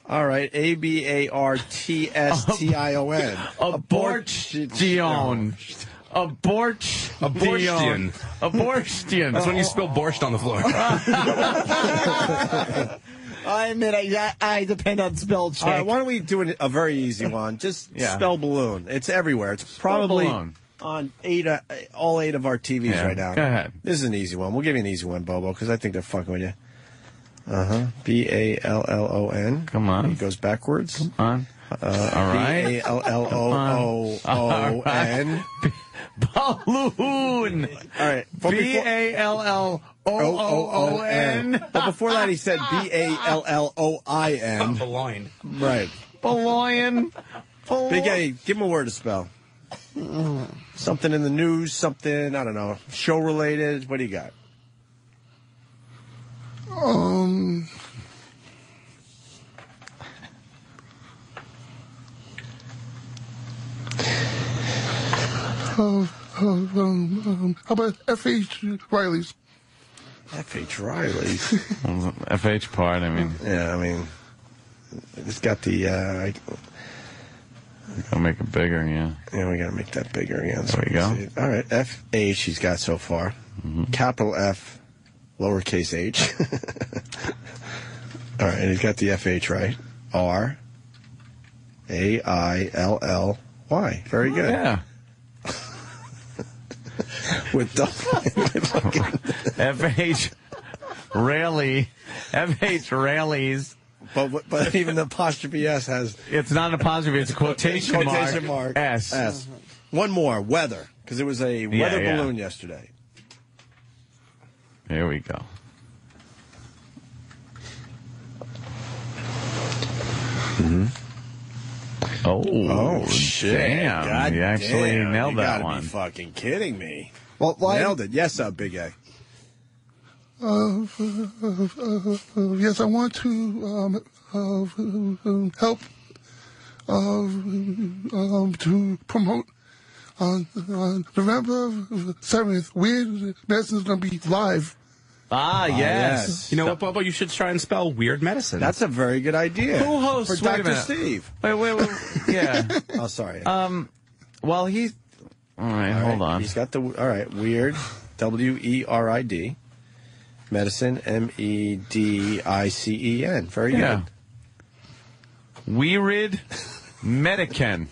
All right, A-B-A-R-T-S-T-I-O-N. Abortion. Abortion. Abortion. That's when you spill borscht on the floor. I admit, I depend on spell check. All right, why don't we do a very easy one? Just spell balloon. It's everywhere. It's probably on all eight of our TVs right now. Go ahead. This is an easy one. We'll give you an easy one, Bobo, because I think they're fucking with you. B-A-L-L-O-N. Come on. It goes backwards. Come on. All right. B-A-L-L-O-O-O-N. Balloon. All right. B-A-L-L-O-O-O-N. But before that, he said B-A-L-L-O-I-N. Balloon. Right. Balloon. Big A, give him a word to spell. Something in the news, something, I don't know, show-related. What do you got? How about F.H. Riley's? F.H. Riley's? F.H. part, I mean. Yeah, I mean, it's got the... Gotta make it bigger, yeah. Yeah, we gotta make that bigger again. So there we go. All right, F.H. he's got so far. Mm-hmm. Capital F, lowercase h. All right, and he's got the F.H. right. R-A-I-L-L-Y. Very good. Yeah. With F.H. Raley. F.H. Raley's. But even the apostrophe S has... It's not an apostrophe, it's a quotation mark. S. S. One more, weather, because it was a weather balloon yesterday. Here we go. Mm-hmm. Oh shit. Damn. God, you actually nailed that one. You gotta be fucking kidding me. Well, nailed it. Yes, Big A. Yes, I want to help to promote on November 7th. Weird Medicine's going to be live. Ah, yes. You know what, Bobo? You should try and spell weird medicine. That's a very good idea. Who hosts for Dr. Steve? Wait. Yeah. Oh, sorry. Well, he's... All right, hold on. He's got the... All right, weird, W-E-R-I-D, medicine, M-E-D-I-C-E-N. Very good. Weird Medicin.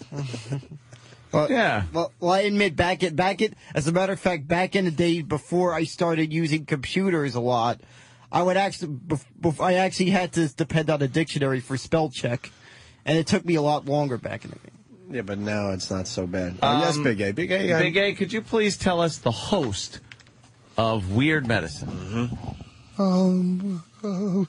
Well, yeah. Well, I admit, as a matter of fact, back in the day before I started using computers a lot, I would actually, I actually had to depend on a dictionary for spell check, and it took me a lot longer back in the day. Yeah, but now it's not so bad. Yes, Big A. Big A, Big A, could you please tell us the host of Weird Medicine? Mm-hmm.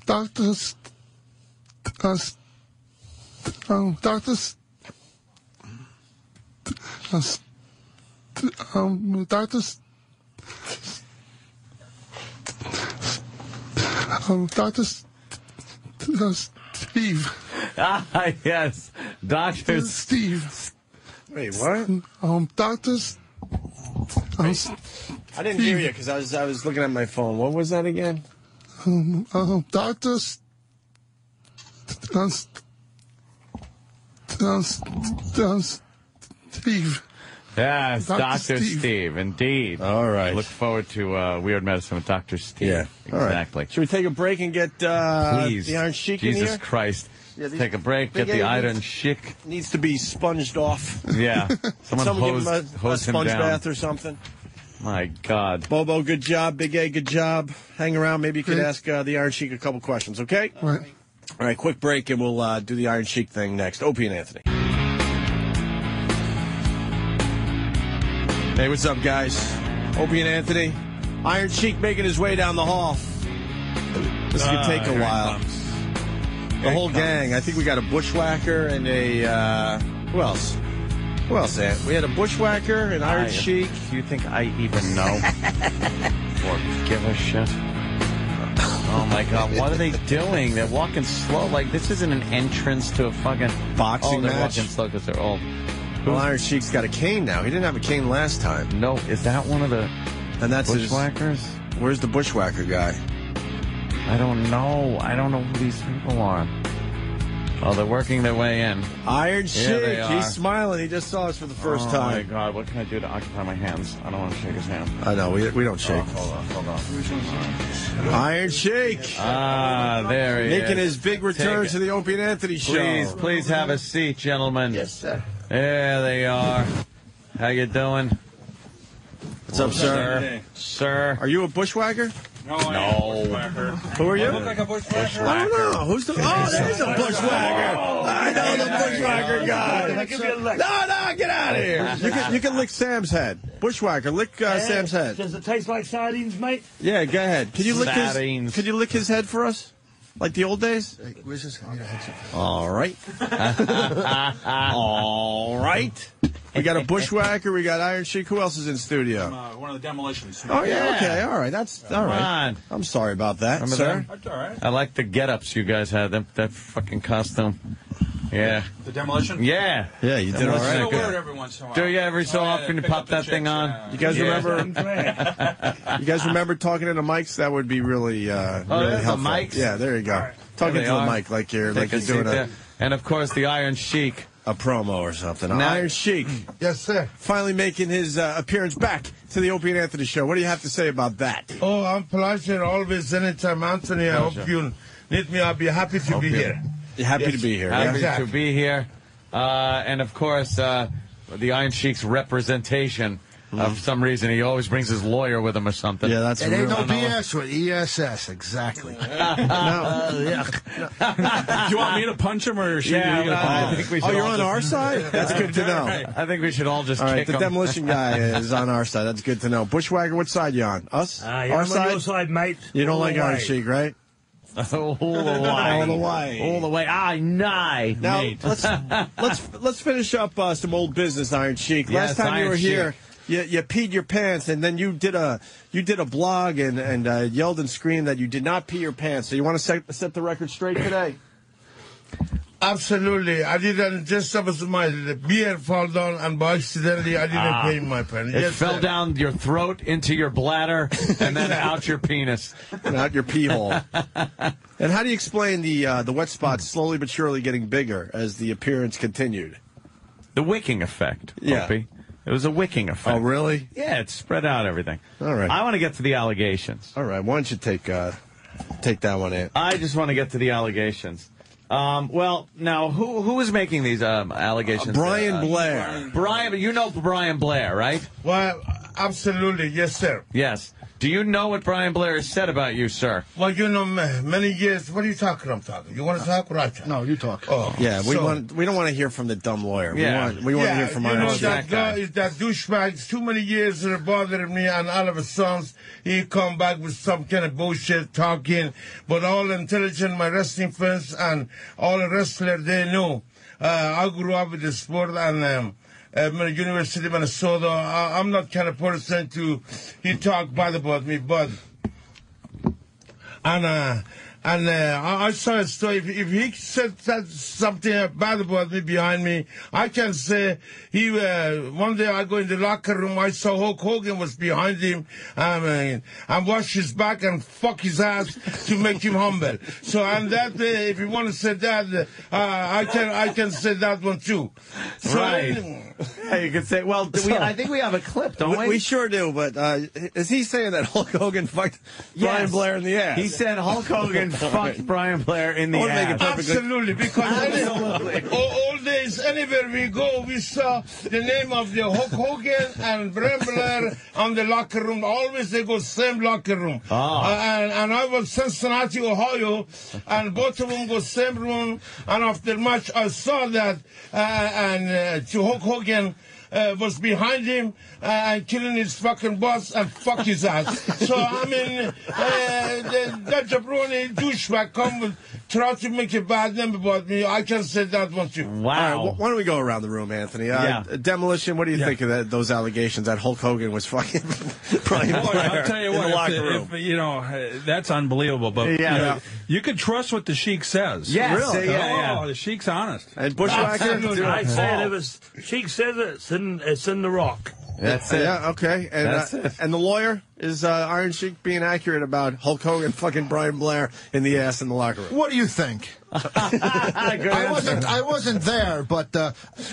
Dr. Steve. Ah, yes. Dr. Steve. Wait, what? I didn't hear you because I was looking at my phone. What was that again? Dr. Steve. Yes, Dr. Steve, indeed. All right. I look forward to Weird Medicine with Dr. Steve. Yeah, exactly. Right. Should we take a break and get the Iron Sheik in here? Jesus Christ. Yeah, take a break, get the Iron Sheik. Needs to be sponged off. Yeah. Someone give him a sponge bath or something. My God. Bobo, good job. Big A, good job. Hang around. Maybe you could ask the Iron Sheik a couple questions, okay? All right. All right, quick break, and we'll do the Iron Sheik thing next. Opie and Anthony. Hey, what's up, guys? Opie and Anthony. Iron Sheik making his way down the hall. This could take a while. The whole gang. I think we got a Bushwhacker and a... who else? Who else, Ant? We had a Bushwhacker, an Iron Sheik. Do you think I even know? Or give a shit? Oh, my God. What are they doing? They're walking slow. Like, this isn't an entrance to a fucking... Boxing match? Oh, they're walking slow because they're old. Well, Iron Sheik's got a cane now. He didn't have a cane last time. No, is that one of the Bushwhackers? Where's the Bushwhacker guy? I don't know. I don't know who these people are. Oh, they're working their way in. Iron Sheik, he's smiling. He just saw us for the first time. Oh, my God. What can I do to occupy my hands? I don't want to shake his hand. I know. We don't shake. Oh, hold on. Iron Sheik. Ah, there he is. Making his big return to the Opie and Anthony show. Please have a seat, gentlemen. Yes, sir. There they are. How you doing? What's up, sir? Sir. Are you a Bushwhacker? No, I am a Bushwhacker. Who are you? I look like a Bushwhacker. I don't know. Who's the... Oh, there's a Bushwhacker. I know the Bushwhacker guy. No, get out of here. You can lick Sam's head. Bushwhacker, lick Sam's head. Does it taste like sardines, mate? Yeah, go ahead. Could you lick his head for us? Like the old days? All right. All right. We got a Bushwhacker. We got Iron Sheik. Who else is in studio? One of the Demolitions. Oh, yeah. Okay. All right. That's all right. I'm sorry about that, sir. That's all right. I like the get-ups you guys had. That fucking costume. Yeah. The Demolition? Yeah. Yeah, you did all right. I wear it every once in a while. Do you every so often you pop that thing on? You guys remember? You guys remember talking to the mics? That would be really really helpful. Mics? Yeah, there you go. Right. Talking to the mic like you're doing a... And, of course, the Iron Sheik. A promo or something. Now, Iron Sheik. Yes, sir. Finally making his appearance back to the Opie and Anthony show. What do you have to say about that? Oh, I'm pleasure always. Anytime, Anthony, I hope you need me. I'll be happy to be here. Happy to be here. Happy to be here. And, of course, the Iron Sheik's representation. Of some reason, he always brings his lawyer with him or something. Yeah, that's real. It ain't no BS with ESS, exactly. No. Do you want me to punch him or should you? I think we should you're on our side? That's good to know. Right. I think we should all just kick him. The Demolition guy is on our side. That's good to know. Bushwhacker, what side you on? Us? Our side? On your side, mate. You don't like Iron Sheik, right? All the way. I nigh. Now, mate. let's finish up some old business, Iron Sheik. Last time you were here... You peed your pants, and then you did a blog and yelled and screamed that you did not pee your pants. So you want to set the record straight today? Absolutely. I didn't, just suppose my beer fall down, and by accidentally I didn't pay my pen. It fell down your throat, into your bladder, and then out your penis. And out your pee hole. And how do you explain the wet spots slowly but surely getting bigger as the appearance continued? The wicking effect, Opie. It was a wicking effect. Oh, really? Yeah, it spread out everything. All right. I want to get to the allegations. All right. Why don't you take that one in? I just want to get to the allegations. Well, now, who is making these allegations? Brian Blair. Brian, you know Brian Blair, right? Well, absolutely. Yes, sir. Yes. Do you know what Brian Blair has said about you, sir? Well, you know, many years. What are you talking? I'm talking. You want to talk or I talk? No, you talk. Oh, yeah, we don't want to hear from the dumb lawyer. Yeah. We want to hear from Iron Sheik. That guy is that douchebag. It's too many years that bothered me, and all of a sudden he come back with some kind of bullshit talking. But all intelligent, my wrestling fans and all the wrestlers, they know. I grew up with the sport and. University of Minnesota. I'm not kind of person to talk bad about me, but and I saw a story. If he said that something bad about me behind me, I can say he. One day I go in the locker room. I saw Hulk Hogan was behind him. I mean, and wash his back and fuck his ass to make him humble. So and that if you want to say that, I can say that one too. So, right. Yeah, you could say. Well, I think we have a clip, don't we? We sure do. But is he saying that Hulk Hogan fucked Brian Blair in the ass? He said Hulk Hogan. Fuck Brian Blair in the ass. Absolutely, because all days, anywhere we go, we saw the name of the Hulk Hogan and Brian Blair on the locker room. Always they go same locker room. Oh. And I was Cincinnati, Ohio, and both of them go same room. And after match, I saw that to Hulk Hogan. Was behind him and killing his fucking boss and fuck his ass. So, I mean, that jabroni douchebag come with, try to make a bad name about me. I can say that once you. Wow. All right, why don't we go around the room, Anthony? Demolition, what do you think of that, those allegations that Hulk Hogan was fucking probably I'll tell you what, you know, that's unbelievable. But you could trust what the Sheik says. Yes. Really? The Sheik's honest. And Bushwhacker? I said it was, Sheik says it. It's in the rock. That's it. Yeah, okay. And, that's it. And the lawyer is Iron Sheik being accurate about Hulk Hogan fucking Brian Blair in the ass in the locker room. What do you think? I wasn't there, but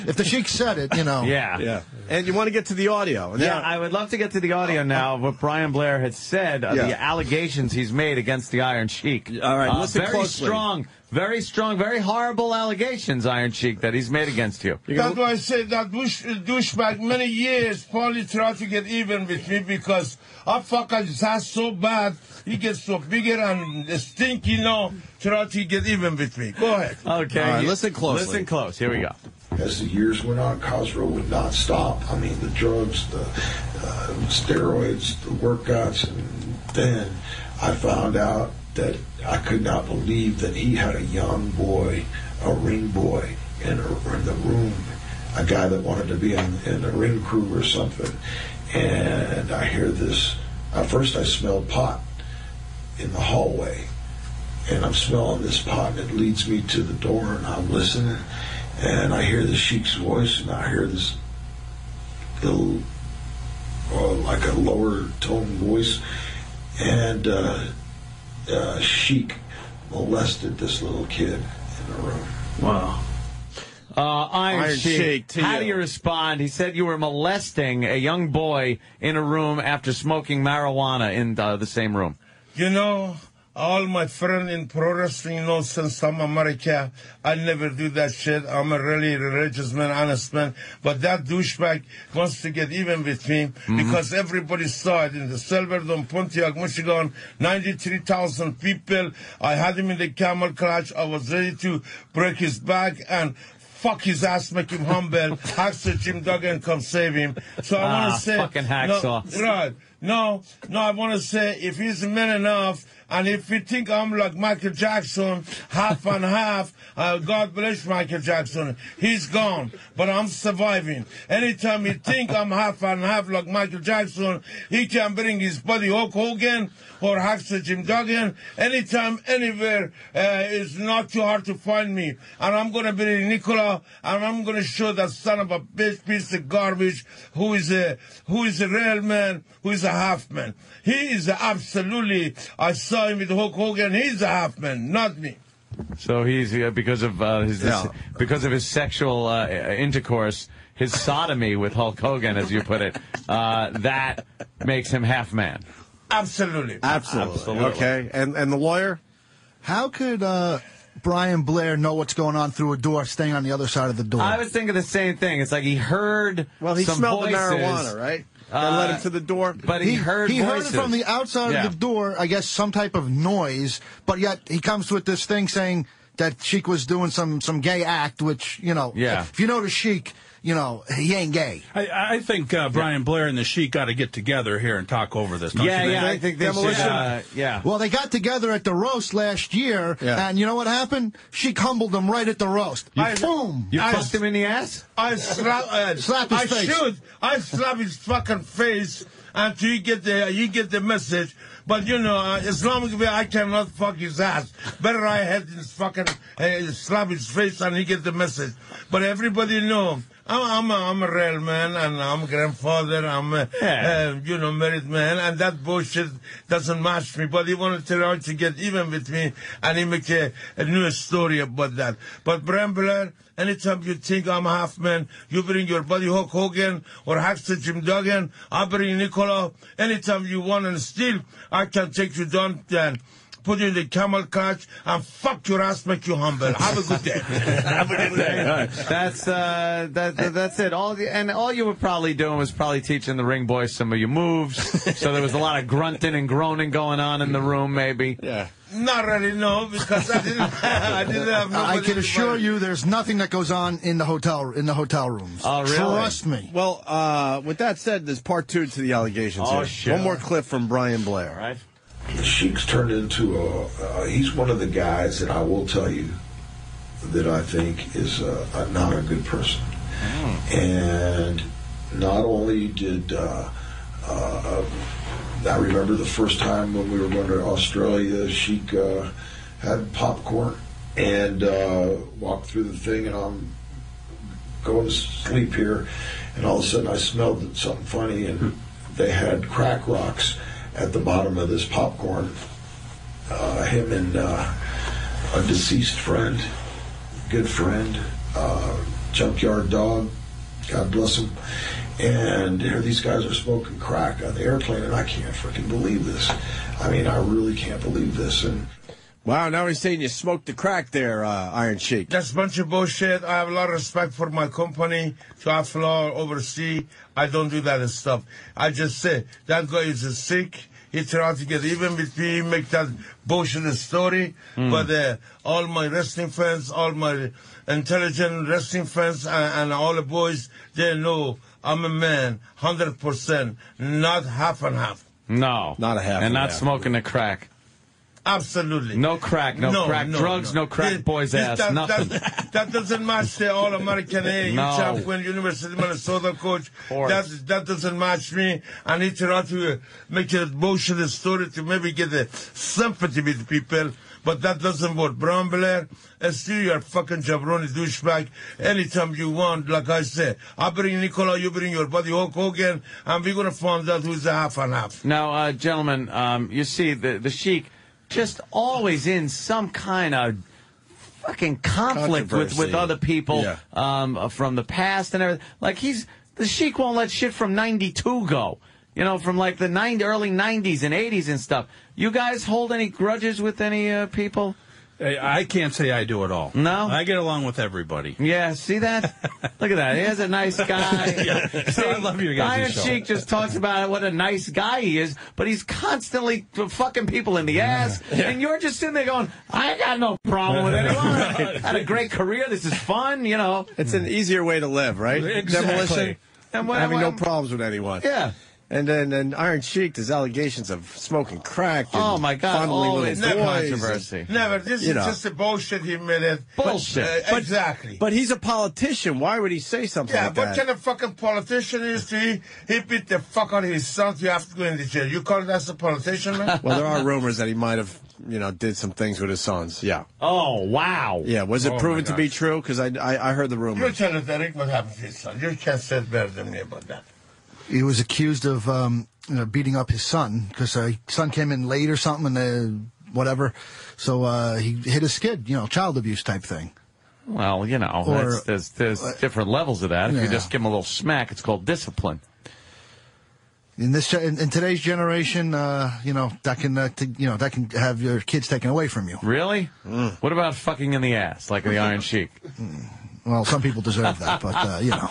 if the Sheik said it, you know. Yeah. And you want to get to the audio. Yeah, I would love to get to the audio now of what Brian Blair has said, the allegations he's made against the Iron Sheik. All right, listen closely. Very strong, very horrible allegations, Iron Sheik, that he's made against you. That's why I said that douchebag many years probably tried to get even with me because I fuck his ass so bad, he gets so bigger and stinky now, try to get even with me. Go ahead. Okay. All right, listen closely. Listen close. Here we go. As the years went on, Khosrow would not stop. I mean, the drugs, the steroids, the workouts, and then I found out that I could not believe that he had a young boy, a ring boy, in the room, a guy that wanted to be in the ring crew or something. And I hear this. At first I smelled pot in the hallway, and I'm smelling this pot, and it leads me to the door, and I'm listening, and I hear the Sheik's voice, and I hear this little, like a lower tone voice, and... Sheik molested this little kid in the room. Wow. Iron Sheik, how do you respond? He said you were molesting a young boy in a room after smoking marijuana in the same room. You know, all my friends in pro wrestling know since I'm America, I never do that shit. I'm a really religious man, honest man. But that douchebag wants to get even with me because everybody saw it in the Silver Dome, Pontiac, Michigan, 93,000 people. I had him in the camel clutch. I was ready to break his back and fuck his ass, make him humble, hacksaw Jim Duggan, come save him. So I want to say... fucking hacksaw. No, I want to say if he's man enough... And if you think I'm like Michael Jackson, half and half, God bless Michael Jackson. He's gone, but I'm surviving. Anytime you think I'm half and half like Michael Jackson, he can bring his buddy Hulk Hogan or Hacksaw Jim Duggan. Anytime, anywhere, it's not too hard to find me. And I'm going to bring Nicola, and I'm going to show that son of a bitch, piece of garbage, who is a real man, who is a half man. He is absolutely, I saw him with Hulk Hogan, he's a half man, not me. So he's, because of his sexual intercourse, his sodomy with Hulk Hogan, as you put it, that makes him half man. Absolutely. Absolutely. Absolutely. Okay. And the lawyer? How could Brian Blair know what's going on through a door, staying on the other side of the door? I was thinking the same thing. It's like he heard Well, he smelled the marijuana, right? That led him to the door. But he heard it from the outside of the door, I guess, some type of noise, but yet he comes with this thing saying that Sheik was doing some gay act, which, you know, if you know the Sheik, you know, he ain't gay. I think Brian Blair and the Sheik got to get together here and talk over this. I think they should. Well, they got together at the roast last year, and you know what happened? Sheik humbled him right at the roast. Boom! You fucked him in the ass? I slapped his face. I slapped his fucking face until you get the message. But, you know, Islamic way, I cannot fuck his ass. Better I had his fucking slap his face and he get the message. But everybody know I'm a real man, and I'm a grandfather, I'm a, you know, married man, and that bullshit doesn't match me. But he wanted to try to get even with me, and he make a new story about that. But Brian Blair, anytime you think I'm half man, you bring your buddy Hulk Hogan or Hacksaw Jim Duggan, I bring Nicola. Anytime you want and steal, I can take you down then. Put you in the camel clutch and fuck your ass, make you humble. Have a good day. Have a good day. Right. That's it. All you were probably doing was probably teaching the ring boys some of your moves. So there was a lot of grunting and groaning going on in the room, maybe. Yeah. Not really, no, because I didn't have nobody. I can assure you there's nothing that goes on in the hotel rooms. Oh, really? Trust me. Well, with that said, there's part two to the allegations here. Sure. One more clip from Brian Blair. All right. The Sheik's turned into he's one of the guys that I will tell you that I think is not a good person. Oh. And not only did, I remember the first time when we were going to Australia, Sheik had popcorn and walked through the thing, and I'm going to sleep here, and all of a sudden I smelled something funny, and they had crack rocks at the bottom of this popcorn. Him and a deceased friend, good friend, junkyard dog, God bless him. And here these guys are smoking crack on the airplane, and I can't freaking believe this. I mean, I really can't believe this. And wow, now he's saying you smoked the crack there, Iron Sheik. That's a bunch of bullshit. I have a lot of respect for my company, so I fly overseas. I don't do that stuff. I just say, that guy is sick. He tried to get even with me, make that bullshit story. Mm. But all my wrestling fans, all my intelligent wrestling fans, and all the boys, they know I'm a man, 100%, not half and half. No. Not a half and half. And not smoking the crack. Absolutely. No crack, no crack drugs, no crack boys' ass, nothing. That doesn't match the All-American Champion University of Minnesota coach. That doesn't match me. I need to try to make a bullshit story to maybe get the sympathy with people, but that doesn't work. Brian Blair, still you're fucking jabroni douchebag anytime you want, like I said. I bring Nicola, you bring your buddy Hulk Hogan, and we're going to find out who's a half and half. Now, gentlemen, you see, the Sheik just always in some kind of fucking conflict with other people from the past and everything. Like, the Sheik won't let shit from 92 go. You know, from like the early 90s and 80s and stuff. You guys hold any grudges with any people? I can't say I do at all. No? I get along with everybody. Yeah, see that? Look at that. He's a nice guy. See, I love you guys. Iron Sheik just talks about what a nice guy he is, but he's constantly fucking people in the ass, and you're just sitting there going, I ain't got no problem with anyone. I had a great career. This is fun, you know. It's an easier way to live, right? Exactly. Demolition. Having no problems with anyone. Yeah. And then Iron Sheik, there's allegations of smoking crack. And oh, my God. Always the controversy. Never. This is just the bullshit he admitted. Bullshit. Exactly. But he's a politician. Why would he say something like that? Yeah, what kind of fucking politician is he? He beat the fuck out of his son. You have to go into jail. You call that a politician, man? Well, there are rumors that he might have, you know, did some things with his sons. Yeah. Oh, wow. Yeah. Was it proven to be true? Because I heard the rumors. You're telling Derek what happened to his son. You can't say better than me about that. He was accused of beating up his son because his son came in late or something and whatever. So he hit his kid, you know, child abuse type thing. Well, you know, or, there's different levels of that. If you just give him a little smack, it's called discipline. In today's generation, you know, that can that can have your kids taken away from you. Really? Mm. What about fucking in the ass, like the Iron Sheik? Mm. Well, some people deserve that, but, you know.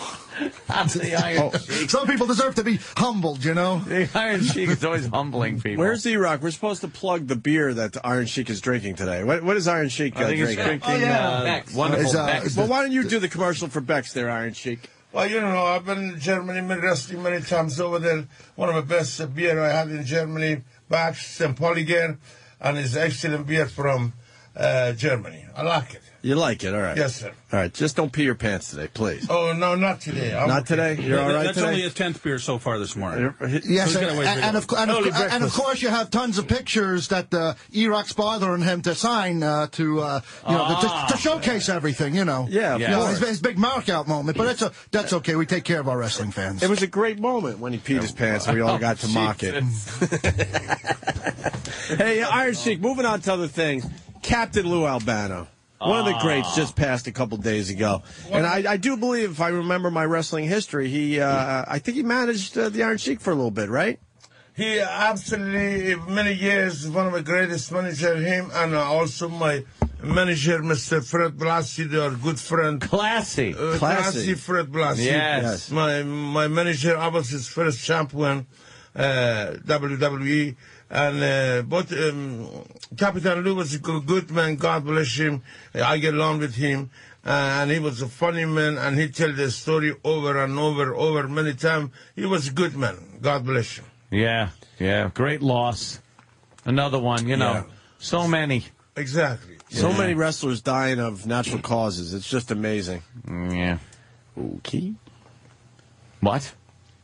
The Iron Sheik. Some people deserve to be humbled, you know. The Iron Sheik is always humbling people. Where's Z-Rock? We're supposed to plug the beer that the Iron Sheik is drinking today. What is Iron Sheik drinking? I think he's drinking Beck's. Wonderful Beck's. Well, why don't you do the commercial for Beck's there, Iron Sheik? Well, you know, I've been in Germany, wrestling many times over there. One of the best beer I had in Germany, Beck's and Polygon, and it's excellent beer from Germany. I like it. You like it, all right. Yes, sir. All right, just don't pee your pants today, please. Oh, no, not today. Not today? You're all right that's today? That's only his 10th beer so far this morning. Yes, so and of course you have tons of pictures that E-Rock's bothering him to sign to showcase everything, you know. Yeah, his big mark-out moment, but that's okay. We take care of our wrestling fans. It was a great moment when he peed his pants and we all got to mock it. Hey, Iron Sheik, moving on to other things, Captain Lou Albano. One of the greats just passed a couple days ago. And I do believe, if I remember my wrestling history, he I think he managed the Iron Sheik for a little bit, right? He absolutely, many years, one of the greatest managers, him, and also my manager, Mr. Fred Blassie, our good friend. Classy. Classy Fred Blassie. Yes. My manager, I was his first champion, WWE. And Captain Lou was a good man, God bless him. I get along with him. And he was a funny man, and he tell the story over and over many times. He was a good man, God bless him. Yeah, yeah, great loss. Another one, you know, so many. Exactly. So many wrestlers dying of natural causes. It's just amazing. Yeah. Okay. What?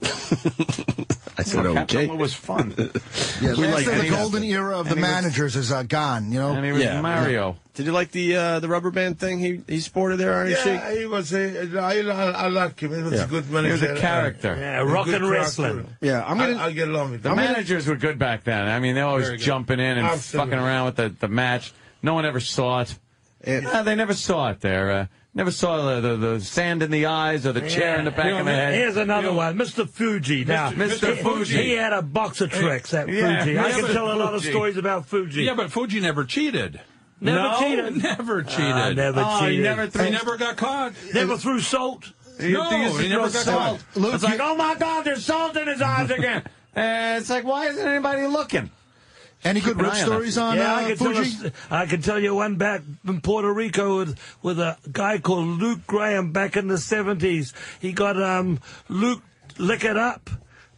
I said okay. It was fun. Yeah, the golden era of the managers is gone. You know, and he was Mario. Did you like the rubber band thing he sported there, Iron Sheik? Yeah, he was. I like him. He was a good manager. He was a character. Yeah, rock and wrestling. Yeah, I'll get along with that. The managers were good back then. I mean, they were always jumping in and fucking around with the match. No one ever saw it. They never saw it there. Never saw the sand in the eyes or the chair in the back of the head. Here's another one. Mr. Fuji. Now, Mr. Fuji. He had a box of tricks, that Fuji. I can tell a lot of stories about Fuji. Yeah, but Fuji never cheated. Never cheated. He never got caught. Never threw salt. He never got caught. It's like, oh, my God, there's salt in his eyes again. It's like, why isn't anybody looking? Any good rip stories on Fuji? I can tell you one back in Puerto Rico with a guy called Luke Graham back in the 70s. He got Luke liquored up.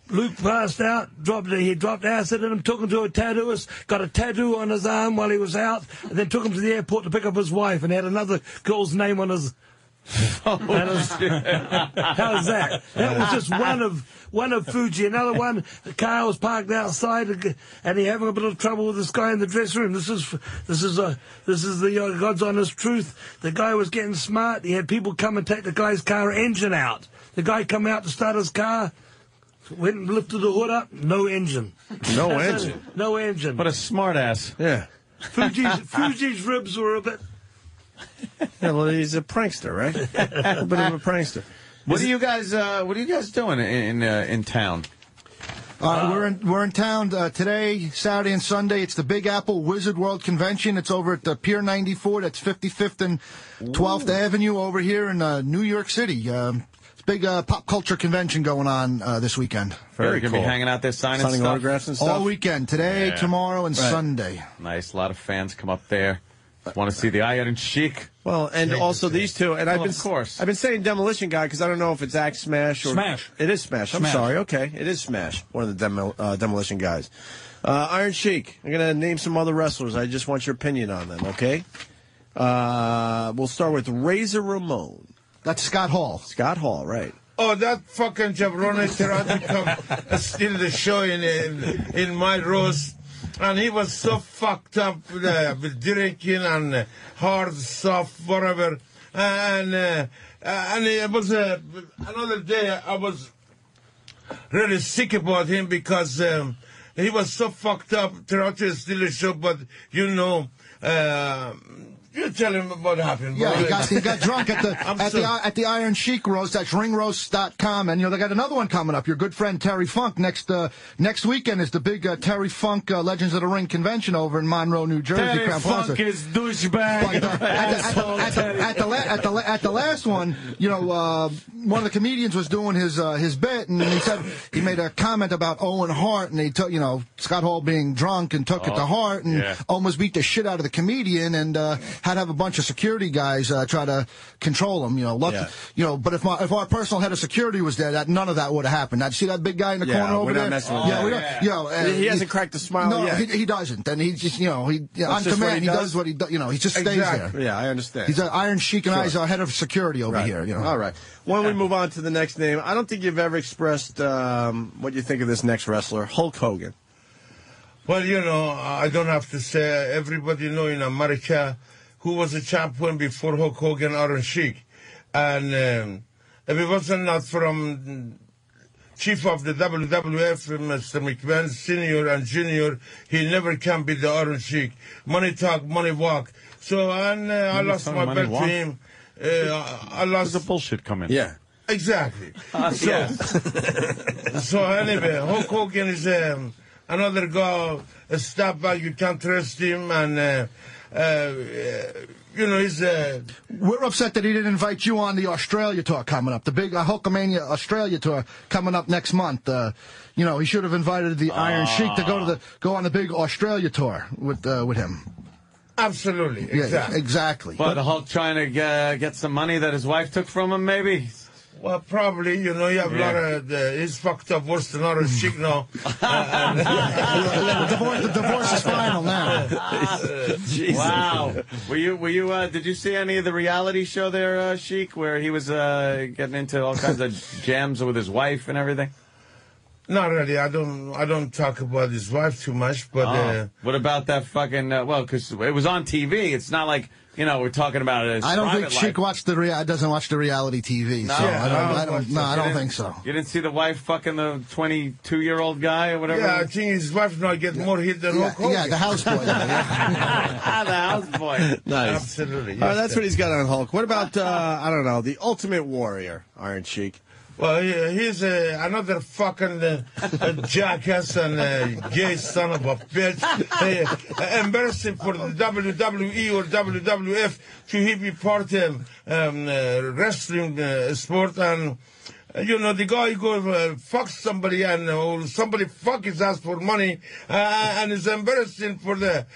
Luke passed out, he dropped acid in him, took him to a tattooist, got a tattoo on his arm while he was out, and then took him to the airport to pick up his wife and had another girl's name on his... How's that? That was just one of Fuji. Another one, the car was parked outside, and he having a bit of trouble with this guy in the dressing room. This is the God's honest truth. The guy was getting smart. He had people come and take the guy's car engine out. The guy come out to start his car. Went and lifted the hood up. No engine. No engine. No engine. What a smart ass. Yeah. Fuji's ribs were a bit. Yeah, well, he's a prankster, right? A bit of a prankster. What are you guys doing in town? We're in town today, Saturday and Sunday. It's the Big Apple Wizard World Convention. It's over at the Pier 94. That's 55th and 12th Avenue over here in New York City. It's a big pop culture convention going on this weekend. Very cool. You're going to be hanging out there signing autographs and stuff? All weekend. Today, tomorrow, and Sunday. Nice. A lot of fans come up there. Want to see the Iron Sheik? Well, and Sheik also these two. And well, I've been saying Demolition Guy because I don't know if it's Axe Smash or Smash. It is Smash. I'm sorry. Okay, it is Smash. One of the Demolition Guys. Iron Sheik. I'm gonna name some other wrestlers. I just want your opinion on them. Okay. We'll start with Razor Ramon. That's Scott Hall. Scott Hall, right. Oh, that fucking jabroni tried to come steal the show in my roast. And he was so fucked up with drinking and hard, soft, whatever. And it was another day I was really sick about him because he was so fucked up trying to steal the show. But, you know... you tell him what happened. Yeah, he got drunk at the at the Iron Sheik roast. That's ringroast.com, and you know they got another one coming up. Your good friend Terry Funk next weekend is the big Terry Funk Legends of the Ring convention over in Monroe, New Jersey. Terry Crown Plaza. Funk is douchebag. But, at the last one, you know, one of the comedians was doing his bit, and he said he made a comment about Owen Hart, and he took Scott Hall being drunk and took it to heart, and almost beat the shit out of the comedian, and. Had to have a bunch of security guys try to control him, But if our personal head of security was there, none of that would have happened. I'd see that big guy in the corner over there. He hasn't cracked a smile yet. No, he doesn't. And he just, on command, he does what he does. He just stays there. Yeah, I understand. He's an Iron Sheik and I's head of security over here. All right. Why don't we move on to the next name? I don't think you've ever expressed what you think of this next wrestler, Hulk Hogan. Well, I don't have to say. Everybody in America... who was a champion before Hulk Hogan, Iron Sheik. And if it wasn't not from chief of the WWF, Mr. McMahon, Senior and Junior, he never can be the Iron Sheik. Money talk, money walk. So, and I lost my bet to him. I lost... There's a bullshit coming. Yeah. Exactly. So, anyway, Hulk Hogan is another guy, a step back, you can't trust him, and... he's... We're upset that he didn't invite you on the Australia tour coming up, the big Hulkamania Australia tour coming up next month. He should have invited the Iron Sheik to go on the big Australia tour with him. Absolutely, exactly. Yeah, exactly. But the Hulk trying to get some money that his wife took from him, maybe? Well, probably, you have a lot of... he's fucked up worse than Iron Sheik now. The divorce is final now. Jesus. Wow. Did you see any of the reality show there, Sheik, where he was getting into all kinds of jams with his wife and everything? Not really. I don't talk about his wife too much, but... what about that fucking... because it was on TV. It's not like... we're talking about it. I don't think Sheik doesn't watch the reality TV. No, so I don't think so. You didn't see the wife fucking the 22-year-old guy or whatever? Yeah, I think his wife now gets more hit than Hulk Hogan. Yeah, the houseboy. The houseboy. Nice. Absolutely. Yes, that's what he's got on Hulk. What about, the Ultimate Warrior, Iron Sheik? Well, he's another fucking jackass and gay son of a bitch. Embarrassing for the WWE or WWF to be part of wrestling sport. And, the guy goes fuck somebody and somebody fuck his ass for money. And it's embarrassing for the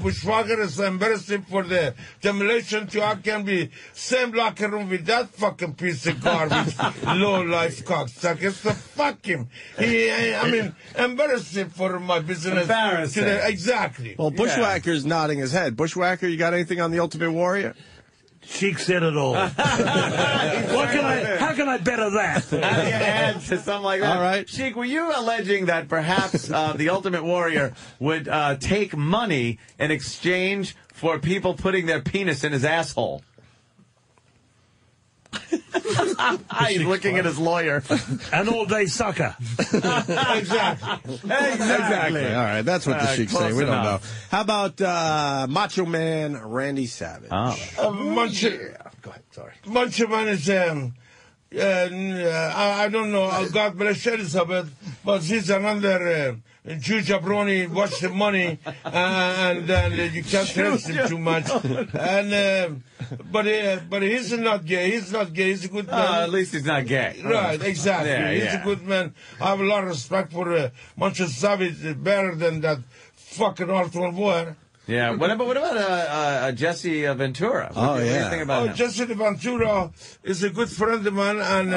Bushwhacker. It's embarrassing for the Demolition to I can be same locker room with that fucking piece of garbage, low-life cocksucker. So fuck him. Embarrassing for my business. Embarrassing. Exactly. Well, Bushwhacker's nodding his head. Bushwhacker, you got anything on the Ultimate Warrior? Sheik said it all. How can I better that? How do you add to something like that? All right. Sheik, were you alleging that perhaps the Ultimate Warrior would take money in exchange for people putting their penis in his asshole? He's looking at his lawyer. An all-day sucker. Exactly. All right, that's what the Sheik say. We don't know. How about Macho Man Randy Savage? Go ahead. Sorry. Macho Man is I don't know. God bless Elizabeth, but he's another Jew jabroni. Watch the money, and you can't trust him too much. And but he's not gay. He's not gay. He's a good man. At least he's not gay. Right? Exactly. Yeah, he's a good man. I have a lot of respect for Macho Savage, better than that fucking Ultimate Warrior. Yeah. What about Jesse Ventura? What do you think about him? Jesse Ventura is a good friend of mine and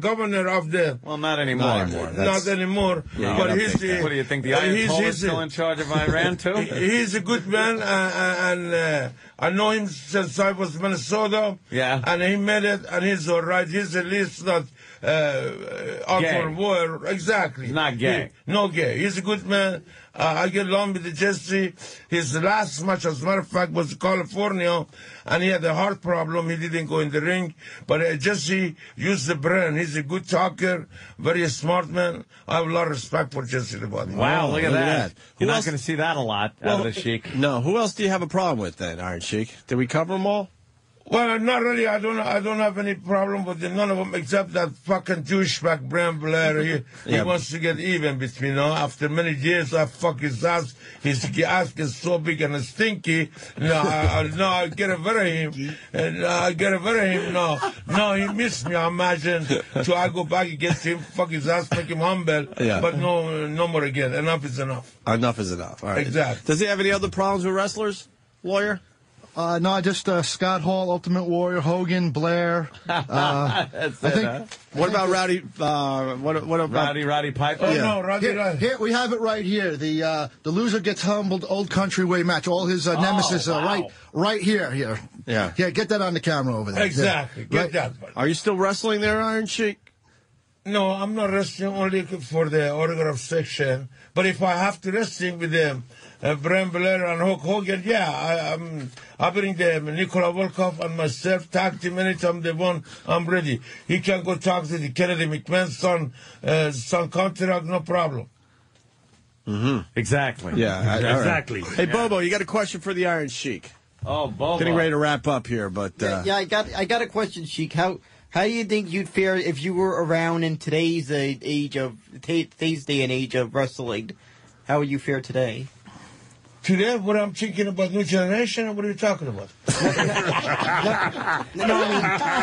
governor of the. Well, not anymore. Not anymore. Yeah, but he's the. What do you think? The Iron Pole is still in charge of Iran too. He's a good man, and I know him since I was Minnesota. Yeah. And he made it, and he's all right. He's at least not. Ultimate Warrior, exactly. He's not gay. No, gay. He's a good man. I get along with the Jesse. His last match, as a matter of fact, was California, and he had a heart problem. He didn't go in the ring, but Jesse used the brain. He's a good talker, very smart man. I have a lot of respect for Jesse the Body. Wow, look at that. You're not going to see that a lot out of the Sheik. No, who else do you have a problem with then, Iron Sheik? Did we cover them all? Well, not really. I don't have any problem with none of them except that fucking douchebag Brian Blair. He wants to get even with me now. After many years, I fuck his ass. His ass is so big and stinky. No, I get over him. And I get over him. No, he missed me. I imagine. So I go back against him, fuck his ass, make him humble. Yeah. But no more again. Enough is enough. Enough is enough. All right. Exactly. Does he have any other problems with wrestlers, lawyer? No, just Scott Hall, Ultimate Warrior, Hogan, Blair. What about Rowdy Piper? Oh, yeah. No, Roddy. Here, we have it right here. The loser gets humbled, old country way match. All his nemesis are right here. Yeah. Yeah, get that on the camera over there. Exactly. There. Get that. Buddy. Are you still wrestling there, Iron Sheik? No, I'm not wrestling only for the autograph section. But if I have to wrestling with them, Brian Blair and Hulk Hogan, I bring them, Nikola Volkov and myself, tag team anytime they want, I'm ready. He can go talk to the Kennedy McMahon's son contract, no problem. Mm-hmm. Exactly. Yeah, exactly. Right. Hey, Bobo, you got a question for the Iron Sheik? Oh, Bobo. Getting ready to wrap up here, but... I got a question, Sheik. How do you think you'd fare if you were around in today's day and age of wrestling? How would you fare today? Today, what I'm thinking about new generation, or what are you talking about? No,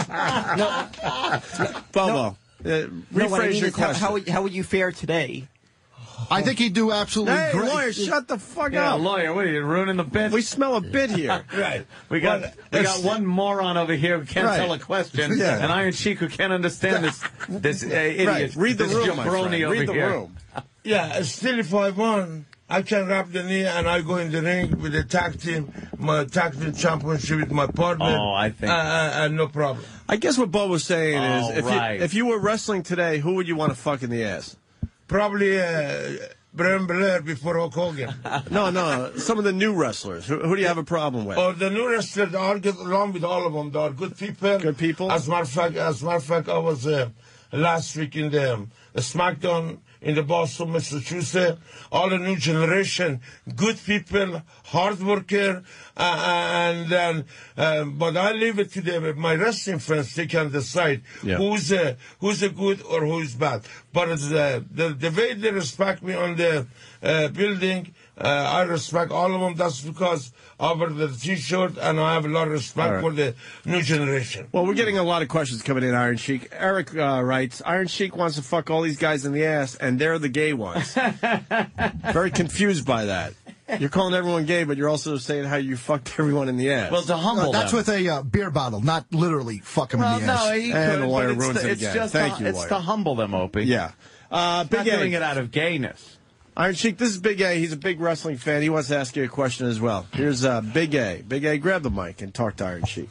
I mean, Bobo, rephrase your question. How would you fare today? I think he'd do absolutely great. Lawyer, shut the fuck up. Lawyer, what are you, ruining the bit? We smell a bit here. Right. We got one moron over here who can't tell a question, an Iron Sheik who can't understand this idiot. Right. Read the room, my friend. Read the room. Yeah, still if I won, I can wrap the knee and I go in the ring with the tag team, my tag team championship with my partner. Oh, I think. No problem. I guess what Bob was saying is if you were wrestling today, who would you want to fuck in the ass? Probably Brian Blair before Hulk Hogan. No. Some of the new wrestlers. Who do you have a problem with? Oh, the new wrestlers, I get along with all of them. They are good people. Good people. As a matter of fact, I was last week in the SmackDown in the Boston, Massachusetts. All the new generation, good people, hard worker, but I leave it to my wrestling friends. They can decide who's a good or who's bad. But the way they respect me on the building, I respect all of them. That's because I wear the T-shirt, and I have a lot of respect for the new generation. Well, we're getting a lot of questions coming in, Iron Sheik. Eric writes, Iron Sheik wants to fuck all these guys in the ass, and they're the gay ones. Very confused by that. You're calling everyone gay, but you're also saying how you fucked everyone in the ass. Well, to humble them. That's with a beer bottle, not literally fuck them in the ass. It's to humble them, Opie. Yeah. Big A, doing it out of gayness. Iron Sheik, this is Big A. He's a big wrestling fan. He wants to ask you a question as well. Here's Big A. Big A, grab the mic and talk to Iron Sheik.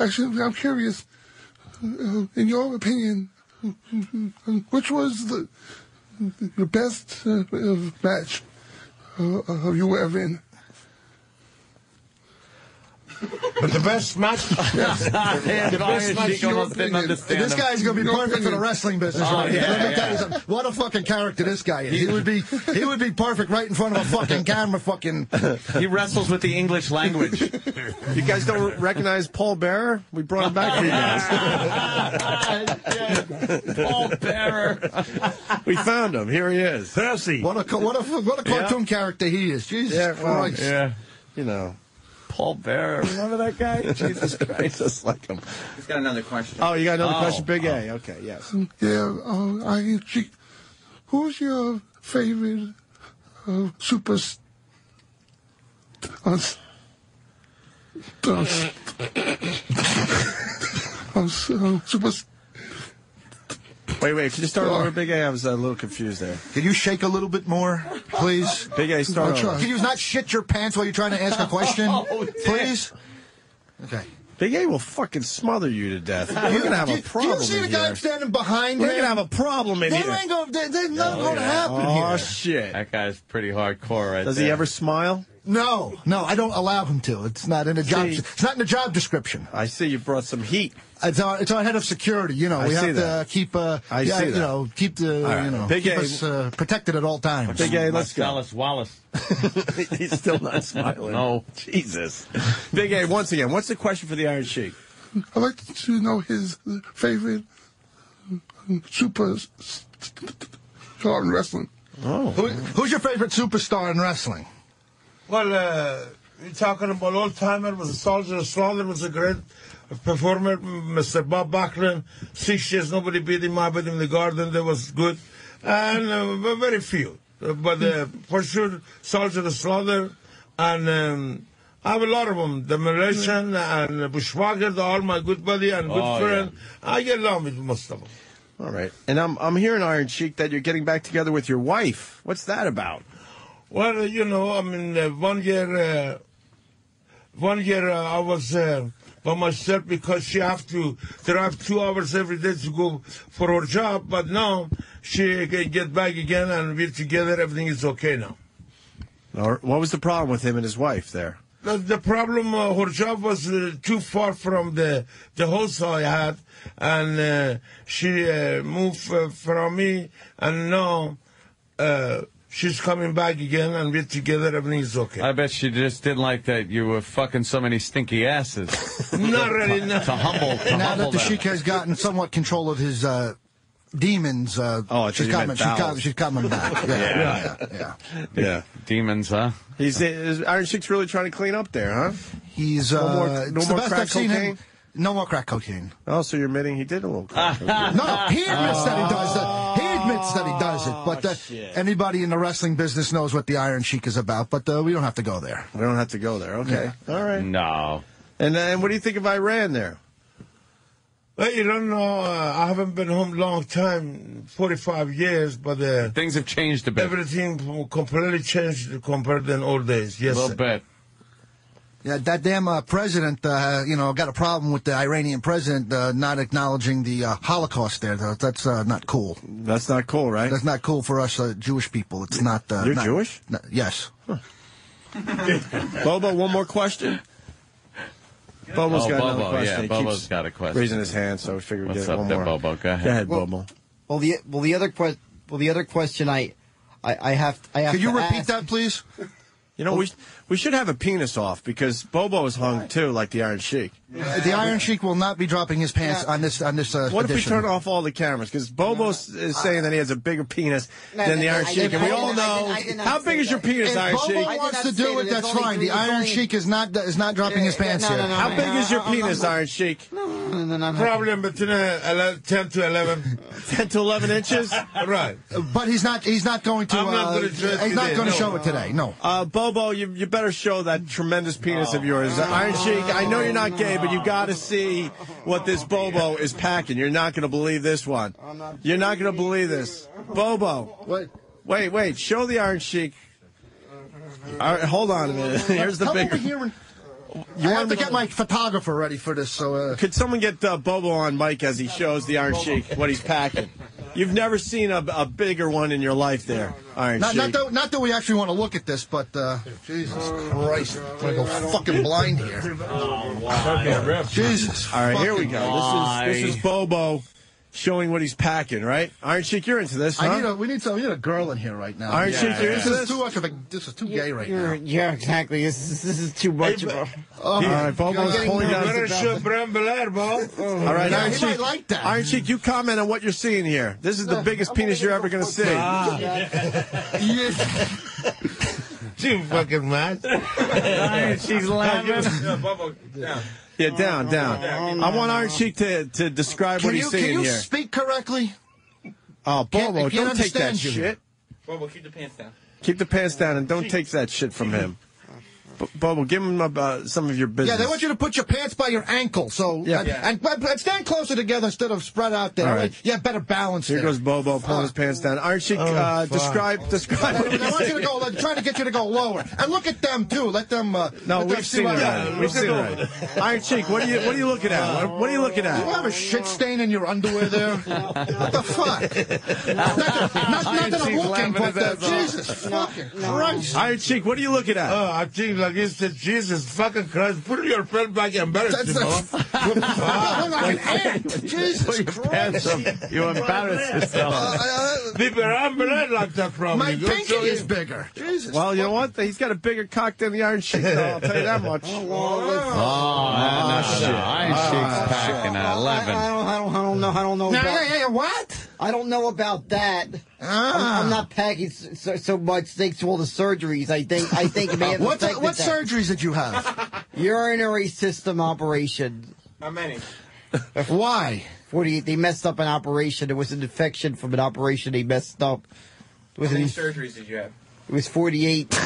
Actually, I'm curious. In your opinion, which was the best match you were ever in? But the best match? Yes. This guy's going to be perfect for the wrestling business right here. What a fucking character this guy is. He would be perfect right in front of a fucking camera. He wrestles with the English language. You guys don't recognize Paul Bearer? We brought him back for you guys. Paul Bearer. We found him. Here he is. Percy. What a cartoon character he is. Jesus Christ. Yeah. You know. Paul Bearer. Remember that guy? Jesus Christ. Just like him. He's got another question. Oh, you got another question? Big A. Okay, yes. Yeah, who's your favorite Wait, can you start over, Big A? I was a little confused there. Can you shake a little bit more, please? Big A, start over. Can you not shit your pants while you're trying to ask a question, please? Okay. Big A will fucking smother you to death. We're going to have a problem. Do you see the guy standing behind him? We're going to have a problem in here. Ain't gonna, there's nothing going to happen here. Oh, shit. That guy's pretty hardcore right there. Does he ever smile? No. No, I don't allow him to. It's not in the job, it's not in the job description. I see you brought some heat. It's our head of security, you know. We have to keep, you know, keep us protected at all times. Big A, let's go. Dallas Wallace. He's still not smiling. No, Jesus. Big A, once again, what's the question for the Iron Sheik? I'd like to know his favorite superstar in wrestling. Oh. Who's your favorite superstar in wrestling? Well, you're talking about old-timer with a soldier, was a great performer, Mr. Bob Backlund. 6 years, nobody beat him up in the garden. That was good. And very few. But for sure, Soldier the Slaughter. And I have a lot of them. Demolition and Bushwhacker, all my good buddy and good friend. Yeah. I get along with most of them. All right. And I'm hearing, Iron Sheik, that you're getting back together with your wife. What's that about? Well, you know, I mean, one year I was by myself because she have to drive 2 hours every day to go for her job. But now she can get back again, and we're together. Everything is okay now. What was the problem with him and his wife there? The problem, her job was too far from the house I had, and she moved from me, and now. She's coming back again, and we're together. Everything's okay. I bet she just didn't like that you were fucking so many stinky asses. Not really. Now that the Sheik has gotten somewhat control of his demons, she's coming back. Yeah. Demons, huh? Iron Sheik's really trying to clean up there, huh? He's no more crack cocaine. No more crack cocaine. Oh, so you're admitting he did a little crack cocaine. No, he admits that he does that. But anybody in the wrestling business knows what the Iron Sheik is about, but we don't have to go there. We don't have to go there. Okay. Yeah. All right. No. And then what do you think of Iran there? Well, you don't know. I haven't been home a long time, 45 years, but... things have changed a bit. Everything completely changed compared to the old days. Yes, a little bit. Yeah, that damn president, you know, got a problem with the Iranian president not acknowledging the Holocaust there. That's not cool. That's not cool, right? That's not cool for us Jewish people. It's not... You're not, Jewish? Not, yes. Huh. Bobo, one more question? Bobo's got another question. Yeah, Bobo's got a question. Raising his hand, so we figured we'd get one more. What's up there, Bobo? Go ahead. Go ahead, Bobo. Well, the other question I have to ask... Could you repeat that, please? You know, we should have a penis off because Bobo is hung too, like the Iron Sheik. Yeah. The Iron Sheik will not be dropping his pants on this. What edition? If we turn off all the cameras? Because Bobo is saying that he has a bigger penis than the Iron Sheik, and we all know how big is your penis, if Iron Sheik. Bobo wants to do it, that's fine. The Iron Sheik is not dropping his pants here. How big is your penis, Iron Sheik? Probably between 10 to 11, 10 to 11 inches. Right, but he's not going to. He's not going to show it today. No. Bobo, you better show that tremendous penis of yours. Iron Sheik, I know you're not gay, but you got to see what this Bobo is packing. You're not going to believe this one. You're not going to believe this. Bobo. Wait. Show the Iron Sheik. All right, hold on a minute. Here's the big one. I have to get my photographer ready for this. So could someone get Bobo on mic as he shows the Iron Sheik what he's packing? You've never seen a bigger one in your life there, Iron Sheik. Not that we actually want to look at this, but Jesus Christ, I'm going to go fucking blind here. Oh, wow. Jesus. All right, here we go. This is Bobo showing what he's packing, right? Iron Sheik, you're into this, huh? We need a girl in here right now. Iron Sheik, you're into this? This is too gay right now. Yeah, exactly. This is too much, bro. All right, Bobo's pulling down his belt. Brian Blair, bro. All right, Iron Sheik. Might like that. Iron Sheik, you comment on what you're seeing here. This is the biggest penis you're ever going to see. Too fucking mad. Iron Sheik's laughing. Yeah, down. I want Iron Sheik to describe what he's seeing here. Can you speak correctly? Oh, Bobo, don't take that shit. Bobo, keep the pants down. Keep the pants down and don't take that shit from him. Bobo, give him some of your business. Yeah, they want you to put your pants by your ankle. So and stand closer together instead of spread out there. All right. Yeah, better balance. Here goes Bobo pulling his pants down. Iron Sheik, describe. They want you to go. They're trying to get you to go lower. And look at them too. Let them. No, we've seen it. We've seen it. Iron Sheik, what are you looking at? What are you looking at? Do you have a shit stain in your underwear there? What the fuck? Nothing I'm looking for. Jesus fucking Christ. Iron Sheik, what are you looking at? I'm like you said, Jesus fucking Christ, put your pants back and embarrass yourself. Like an ant. Jesus Christ. You embarrass yourself. My pinky is bigger. Jesus. Well, you know what? He's got a bigger cock than the Iron Sheik, though. I'll tell you that much. Oh, man, shit. Iron Sheik's packing at 11. I don't know. What? I don't know about that. I'm not packing so much thanks to all the surgeries. I think man. What surgeries did you have? Urinary system operation. How many? Why? 48. They messed up an operation. It was an infection from an operation they messed up. How many surgeries did you have? It was 48.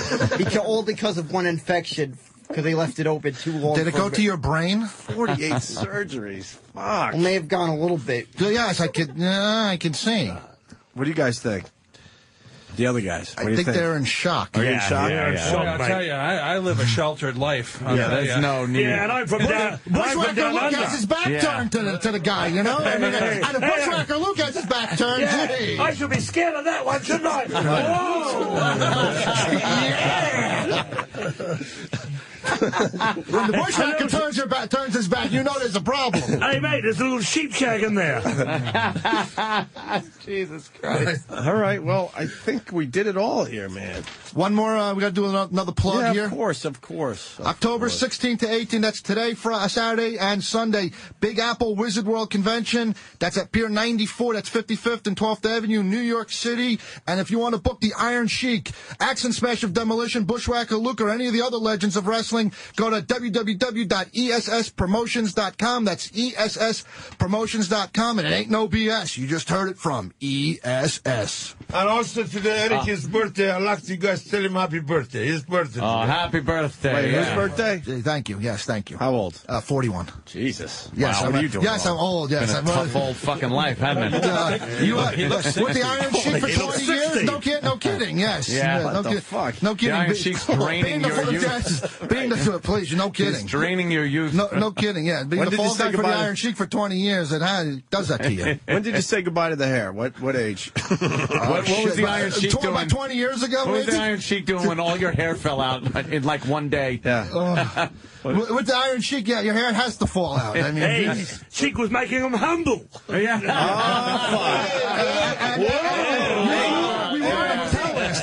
All because of one infection. Because they left it open too long. Did it go to your brain? 48 surgeries. Fuck. It may have gone a little bit. Yes, I can see. What do you guys think? The other guys. I think they're in shock. Are you in shock? Yeah, shock. I'll tell you, I live a sheltered life. There's no need. Yeah, and I'm from down under. Bushwhacker Luke has his back turned to the guy, you know? I mean, Bushwhacker Luke has his back turned. Yeah. I should be scared of that one, shouldn't I? Whoa! When the bushwhacker turns his back, you know there's a problem. Hey, mate, there's a little sheep shag in there. Jesus Christ. All right, well, I think we did it all here, man. One more, we got to do another plug here. Of course. October 16th to 18th, that's today, Saturday and Sunday. Big Apple Wizard World Convention. That's at Pier 94. That's 55th and 12th Avenue, New York City. And if you want to book the Iron Sheik, Axe and Smash of Demolition, Bushwhacker Luke, or any of the other legends of wrestling, go to www.esspromotions.com. That's esspromotions.com, and it ain't no BS. You just heard it from ESS. And also today, Eric, his birthday. I'd like you guys to tell him happy birthday. His birthday. Oh, happy birthday. Wait, his birthday? Thank you. Yes, thank you. How old? 41. Jesus. Yes, wow, what are you doing? Yes, I'm old. Yes, I'm tough old fucking life, hasn't it? He looks with the Iron Sheik for 20 years? No kidding, yes. Yeah, what the fuck? No kidding. The Iron Sheik's draining your youth. Please, no kidding. He's draining your youth. No kidding, yeah. Being the fall guy for the Iron Sheik for 20 years, it does that to you. When did you say goodbye to the hair? What age? What was the Iron Sheik doing? About 20 years ago, maybe? What was the Iron Sheik doing when all your hair fell out in like one day? Yeah. With the Iron Sheik, yeah, your hair has to fall out. I mean, hey, Sheik was making him humble. Yeah.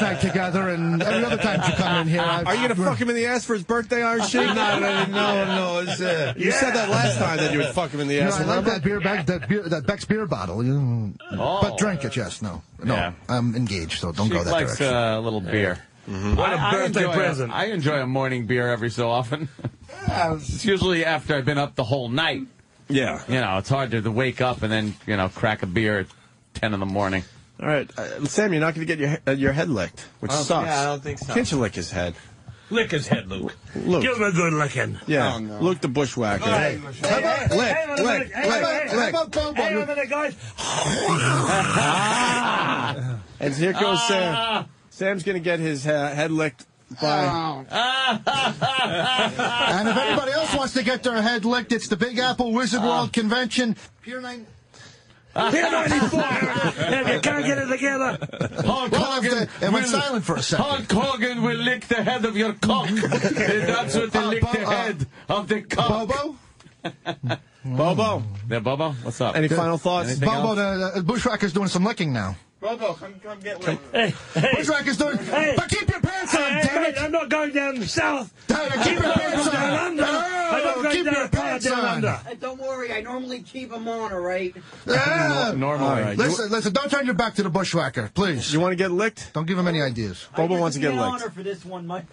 Night together and every other time you come in here. Are you going to fuck him in the ass for his birthday, Iron Sheik? No. You said that last time that you would fuck him in the ass. I love that beer bag, that Beck's beer bottle. But drink it, yes. No. Yeah. I'm engaged, so don't go that direction. She likes a little beer. Mm-hmm. What a birthday present. I enjoy a morning beer every so often. It's usually after I've been up the whole night. Yeah. You know, it's hard to wake up and then, crack a beer at 10 in the morning. All right, Sam, you're not going to get your head licked, which sucks. Yeah, I don't think so. Can't you lick his head? Lick his head, Luke. Give him a good licking. Yeah, oh, no. Luke the Bushwhacker. Hey, lick. Hang on a minute, guys. And here goes Sam. Sam's going to get his head licked. Bye. Oh. And if anybody else wants to get their head licked, it's the Big Apple Wizard World Convention. Pier 9... Pier 94! If you can't get it together, Hulk Hogan will silent for a second. Hulk Hogan will lick the head of your cock. That's what they lick the head of the cock. Bobo? Bobo. Yeah, Bobo, what's up? Any final thoughts? Anything Bobo, the Bushwhacker's doing some licking now. Bobo, come get licked. Hey. Bushwhacker's doing... Hey. But keep your pants on, damn it! I'm not going down south. Keep your pants on. Keep your pants on. Don't worry, I normally keep them on, all right? Yeah. Normally. Right. Listen, don't turn your back to the Bushwhacker, please. You want to get licked? Don't give him any ideas. Bobo wants to get licked. Honor for this one, Mike.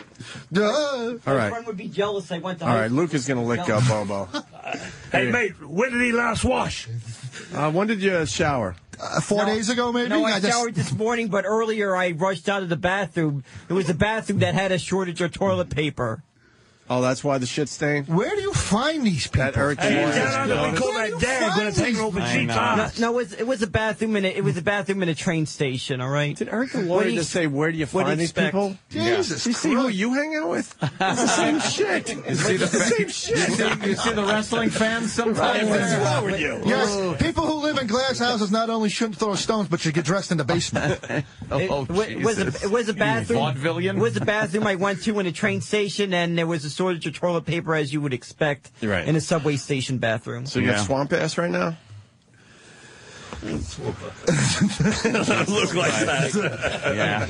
All right. Everyone would be jealous. I went to all right, Luke is going to lick up Bobo. Hey, mate, when did he last wash? When did you shower? 4 days ago, maybe? No, I showered this morning, but earlier I rushed out of the bathroom. It was the bathroom that had a shortage of toilet paper. Oh, that's why the shit stained? Where do you find these people? That urge. We call that dad when it's hanging open sheets on. No, it was a bathroom in a train station, all right? Did Eric the lawyer just say, where do you find these people? Jesus Christ. You see who you hang out with? It's the same shit. You see the wrestling fans sometimes? What's wrong with you? Yes, people who live in glass houses not only shouldn't throw stones, but should get dressed in the basement. Oh, Jesus. It was a bathroom. It was a bathroom I went to in a train station, and there was a shortage of toilet paper, as you would expect, right, in a subway station bathroom. So you got swamp ass right now? Doesn't look like that. Yeah.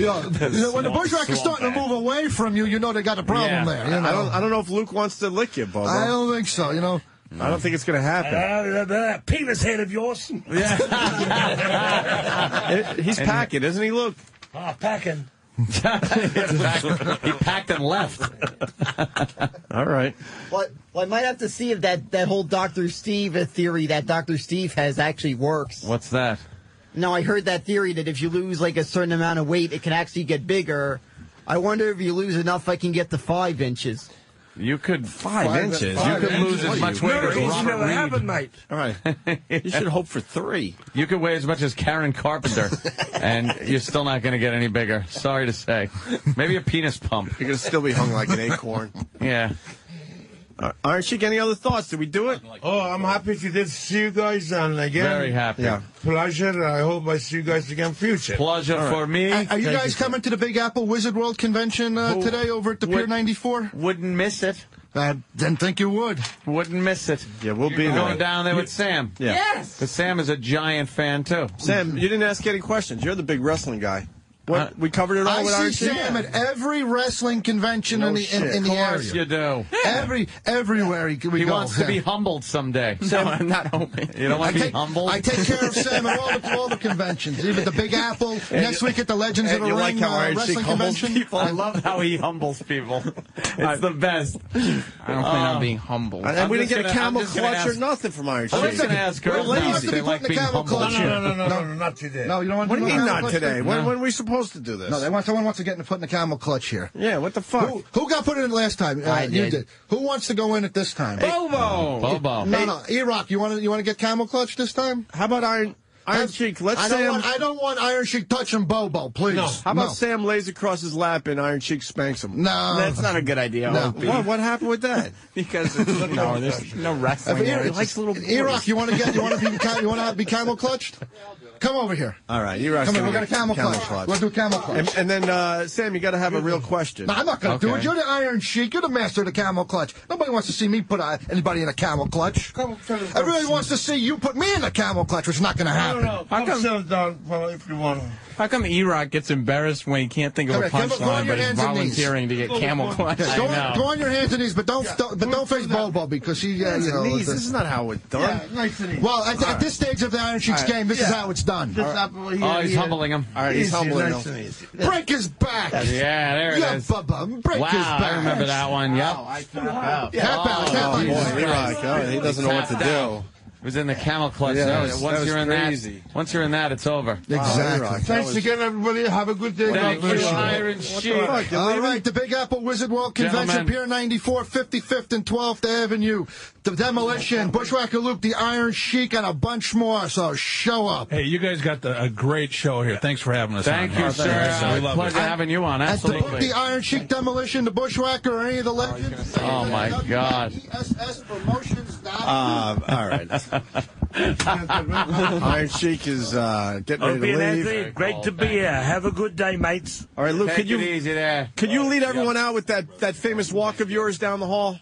When the bushwhackers starting to move away from you, you know they got a problem there. You know? I don't know if Luke wants to lick you, Bobo. I don't think so, you know. I don't think it's going to happen. That penis head of yours. Yeah. He's packing, isn't he, Luke? Packing. He packed and left. All right. Well, I might have to see if that whole Dr. Steve theory that Dr. Steve has actually works. What's that? No, I heard that theory that if you lose like a certain amount of weight, it can actually get bigger. I wonder if you lose enough, I can get to 5 inches. You could 5 inches. You could lose as much weight as Robert Reed. Mate. All right. You should hope for 3. You could weigh as much as Karen Carpenter, and you're still not going to get any bigger. Sorry to say. Maybe a penis pump. You're going to still be hung like an acorn. Yeah. Iron Sheik, any other thoughts? Did we do it? Oh, I'm happy to see you guys and again. Very happy. Yeah. Pleasure. I hope I see you guys again in future. Pleasure for me. Are you guys coming to the Big Apple Wizard World Convention today over at the Pier 94? Wouldn't miss it. I didn't think you would. Wouldn't miss it. Yeah, we'll be going down there with Sam. Yeah. Yes. Because Sam is a giant fan, too. Sam, you didn't ask any questions. You're the big wrestling guy. We covered it all with Iron Sheik. I see Sam at every wrestling convention in the area. Of course you do. Everywhere we go. He wants to be humbled someday. Sam, no, I'm not hoping. You don't want to be humbled? I take care of Sam at all the conventions, even the Big Apple, next week at the Legends of the Ring wrestling convention. People. I love how he humbles people. It's the best. I don't think I'm being humbled. And we didn't get a camel clutch or nothing from Iron Sheik. I'm just going to ask her. We're lazy. They like being humbled. No, not today. No, you don't want to do that. What do you mean not today? When are we supposed to do this? No, someone wants to get in put in the camel clutch here. Yeah, what the fuck? Who got put in last time? I did. You did. Who wants to go in at this time? Bobo! Bobo. No, E-Rock, you want to get camel clutch this time? How about Iron Sheik? I don't want Iron Sheik touching Bobo, please. No. How about Sam lays across his lap and Iron Sheik spanks him? No. That's not a good idea. No. What happened with that? Because there's no wrestling. He likes little boys. E-Rock, you want to be camel clutched? Come over here. All right, you're right. Come on, we're going to camel clutch. We'll do camel clutch. And then, Sam, you got to have a real question. No, I'm not going to do it. You're the Iron Sheik. You're the master of the camel clutch. Nobody wants to see me put anybody in a camel clutch. Everybody wants to see you put me in a camel clutch, which is not going to happen. No. Come sit down if you want. How come E-Rock gets embarrassed when he can't think of a punchline, but he's volunteering to get camel clutch? Go on your hands and knees, but don't face Bobo because this is not how it's done. Well, at this stage of the Iron Sheik's game, this is how it's done. Oh, he's humbling him. All right, he's humbling him. Break his back. Yeah, there it is. Break his back. I remember that one. Yep. Tap out. He doesn't know what to do. It was in the camel clutch. Yeah, once you're in that, it's over. Exactly. Thanks again, everybody. Have a good day. Thank you, Iron Sheik. All right, the Big Apple Wizard World Convention, Pier 94, 55th and 12th Avenue. The Demolition, Bushwhacker Luke, the Iron Sheik, and a bunch more. So show up. Hey, you guys got a great show here. Thanks for having us. Thank you, sir. We love pleasure having you on. Absolutely. The Iron Sheik, Demolition, the Bushwhacker, or any of the legends. Oh my God. All right. Iron Sheik is getting ready to leave. Anthony, great to be here. Have a good day, mates. All right, Luke, could you lead everyone out with that famous walk of yours down the hall?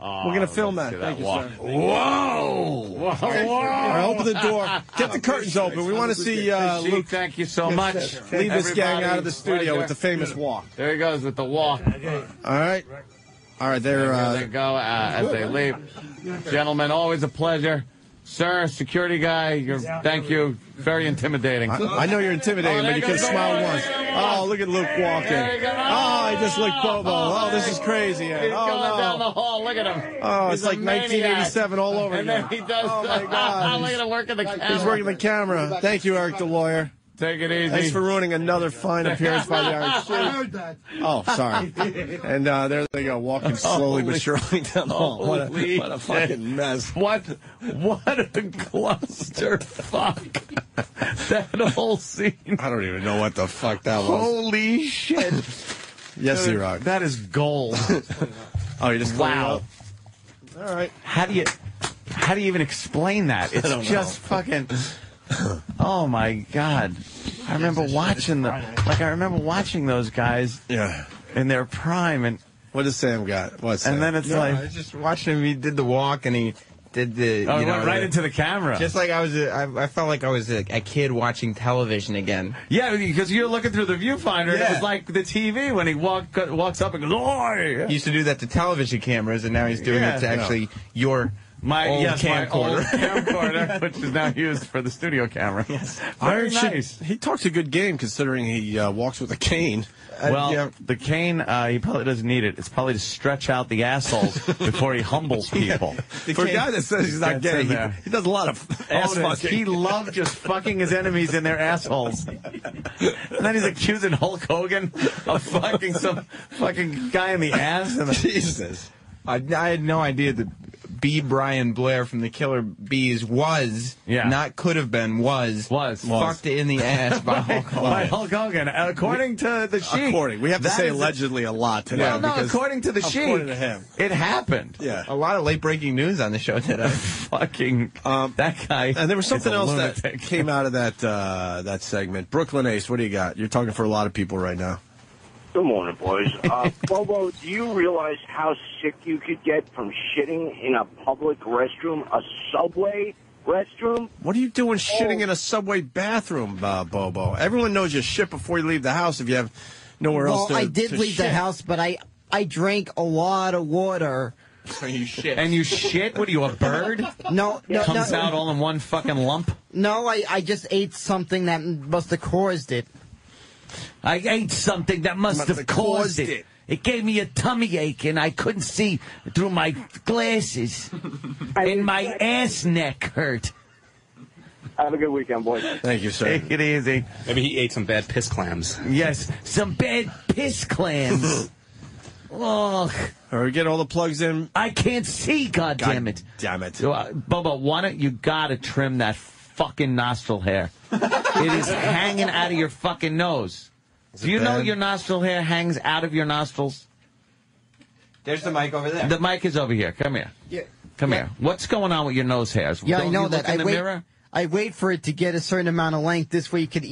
We're going to film that. Thank you, sir. Whoa! Right, open the door. Get the curtains open. We want to see Luke. Thank you so much. Leave this gang out of the studio with the famous walk. There he goes with the walk. All right. All right, there they go as they leave. Gentlemen, always a pleasure. Sir, security guy, thank you. Very intimidating. I know you're intimidating, but you can smile once. Oh, look at Luke walking. Oh, he just looked Bobo. Oh, this is crazy. He's going down the hall. Look at him. Oh, it's like 1987 all over again. And then he does. Oh, my God. Look at him working the camera. He's working the camera. Thank you, Eric the lawyer. Take it easy. Thanks for ruining another fine appearance by the Iron Sheik. I heard that. Oh, sorry. And there they go, walking slowly but surely down the hall. What a fucking mess. What a clusterfuck. That whole scene. I don't even know what the fuck that was. Holy shit. Yes, dude, you're right. That is gold. Oh, you just wow. All right. How do you even explain that? It's just fucking. Oh my God! I remember watching those guys. Yeah. In their prime, and what does Sam got? Then it's like I was just watching him. He did the walk, and he did the. Oh, you know, right into the camera. Just like I was, I felt like I was a kid watching television again. Yeah, because you're looking through the viewfinder. Yeah. And it was like the TV when he walks up and goes. Oi! Yeah. He used to do that to television cameras, and now he's doing it to actually your. My old camcorder, which is now used for the studio camera. Yes. Very nice. He talks a good game, considering he walks with a cane. Well, the cane, he probably doesn't need it. It's probably to stretch out the assholes before he humbles people. For a guy that says he's not gay, he does a lot of ass fucking. He loved just fucking his enemies in their assholes. And then he's accusing Hulk Hogan of fucking some fucking guy in the ass. Jesus. I had no idea that... B. Brian Blair from the Killer Bees was, not could have been, was fucked in the ass by Hulk Hogan. By Hulk Hogan. According to the Sheik. We have to say allegedly a lot today. Well, no, according to the Sheik, according to him, it happened. Yeah. A lot of late-breaking news on the show today. Fucking, that guy. And there was something else that came out of that segment. Brooklyn Ace, what do you got? You're talking for a lot of people right now. Good morning, boys. Bobo, do you realize how sick you could get from shitting in a public restroom, a subway restroom? What are you doing shitting in a subway bathroom, Bobo? Everyone knows you shit before you leave the house if you have nowhere else to shit. Well, I did leave the house, but I drank a lot of water. And you shit. And you shit? What are you, a bird? No. Comes out all in one fucking lump? No, I just ate something that must have caused it. I ate something that must have caused it. It gave me a tummy ache, and I couldn't see through my glasses. And my ass neck hurt. Have a good weekend, boys. Thank you, sir. Take it easy. Maybe he ate some bad piss clams. Yes, some bad piss clams. Ugh. All right, get all the plugs in. I can't see, goddammit. Goddammit. So, Bubba, you got to trim that fucking nostril hair. It is hanging out of your fucking nose. Do you know your nostril hair hangs out of your nostrils? There's the mic over there. The mic is over here. Come here. Yeah. Come here. What's going on with your nose hairs? Yeah, I know that. I wait for it to get a certain amount of length. This way, it could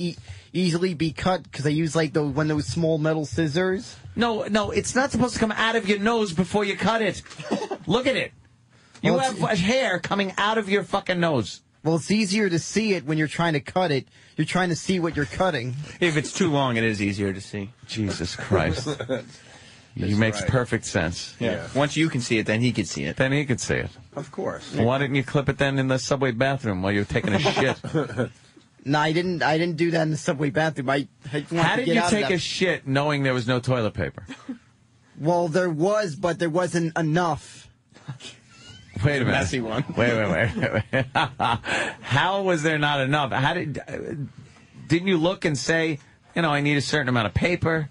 easily be cut because I use like those small metal scissors. No, it's not supposed to come out of your nose before you cut it. Look at it. You have hair coming out of your fucking nose. Well, it's easier to see it when you're trying to cut it. You're trying to see what you're cutting. If it's too long, it is easier to see. Jesus Christ. It makes perfect sense. Yeah. Once you can see it, then he can see it. Then he can see it. Of course. Well, why didn't you clip it then in the subway bathroom while you were taking a shit? No, I didn't do that in the subway bathroom. How did you take a shit knowing there was no toilet paper? Well, there was, but there wasn't enough. Wait a minute. Messy one. Wait. How was there not enough? How didn't you look and say, I need a certain amount of paper?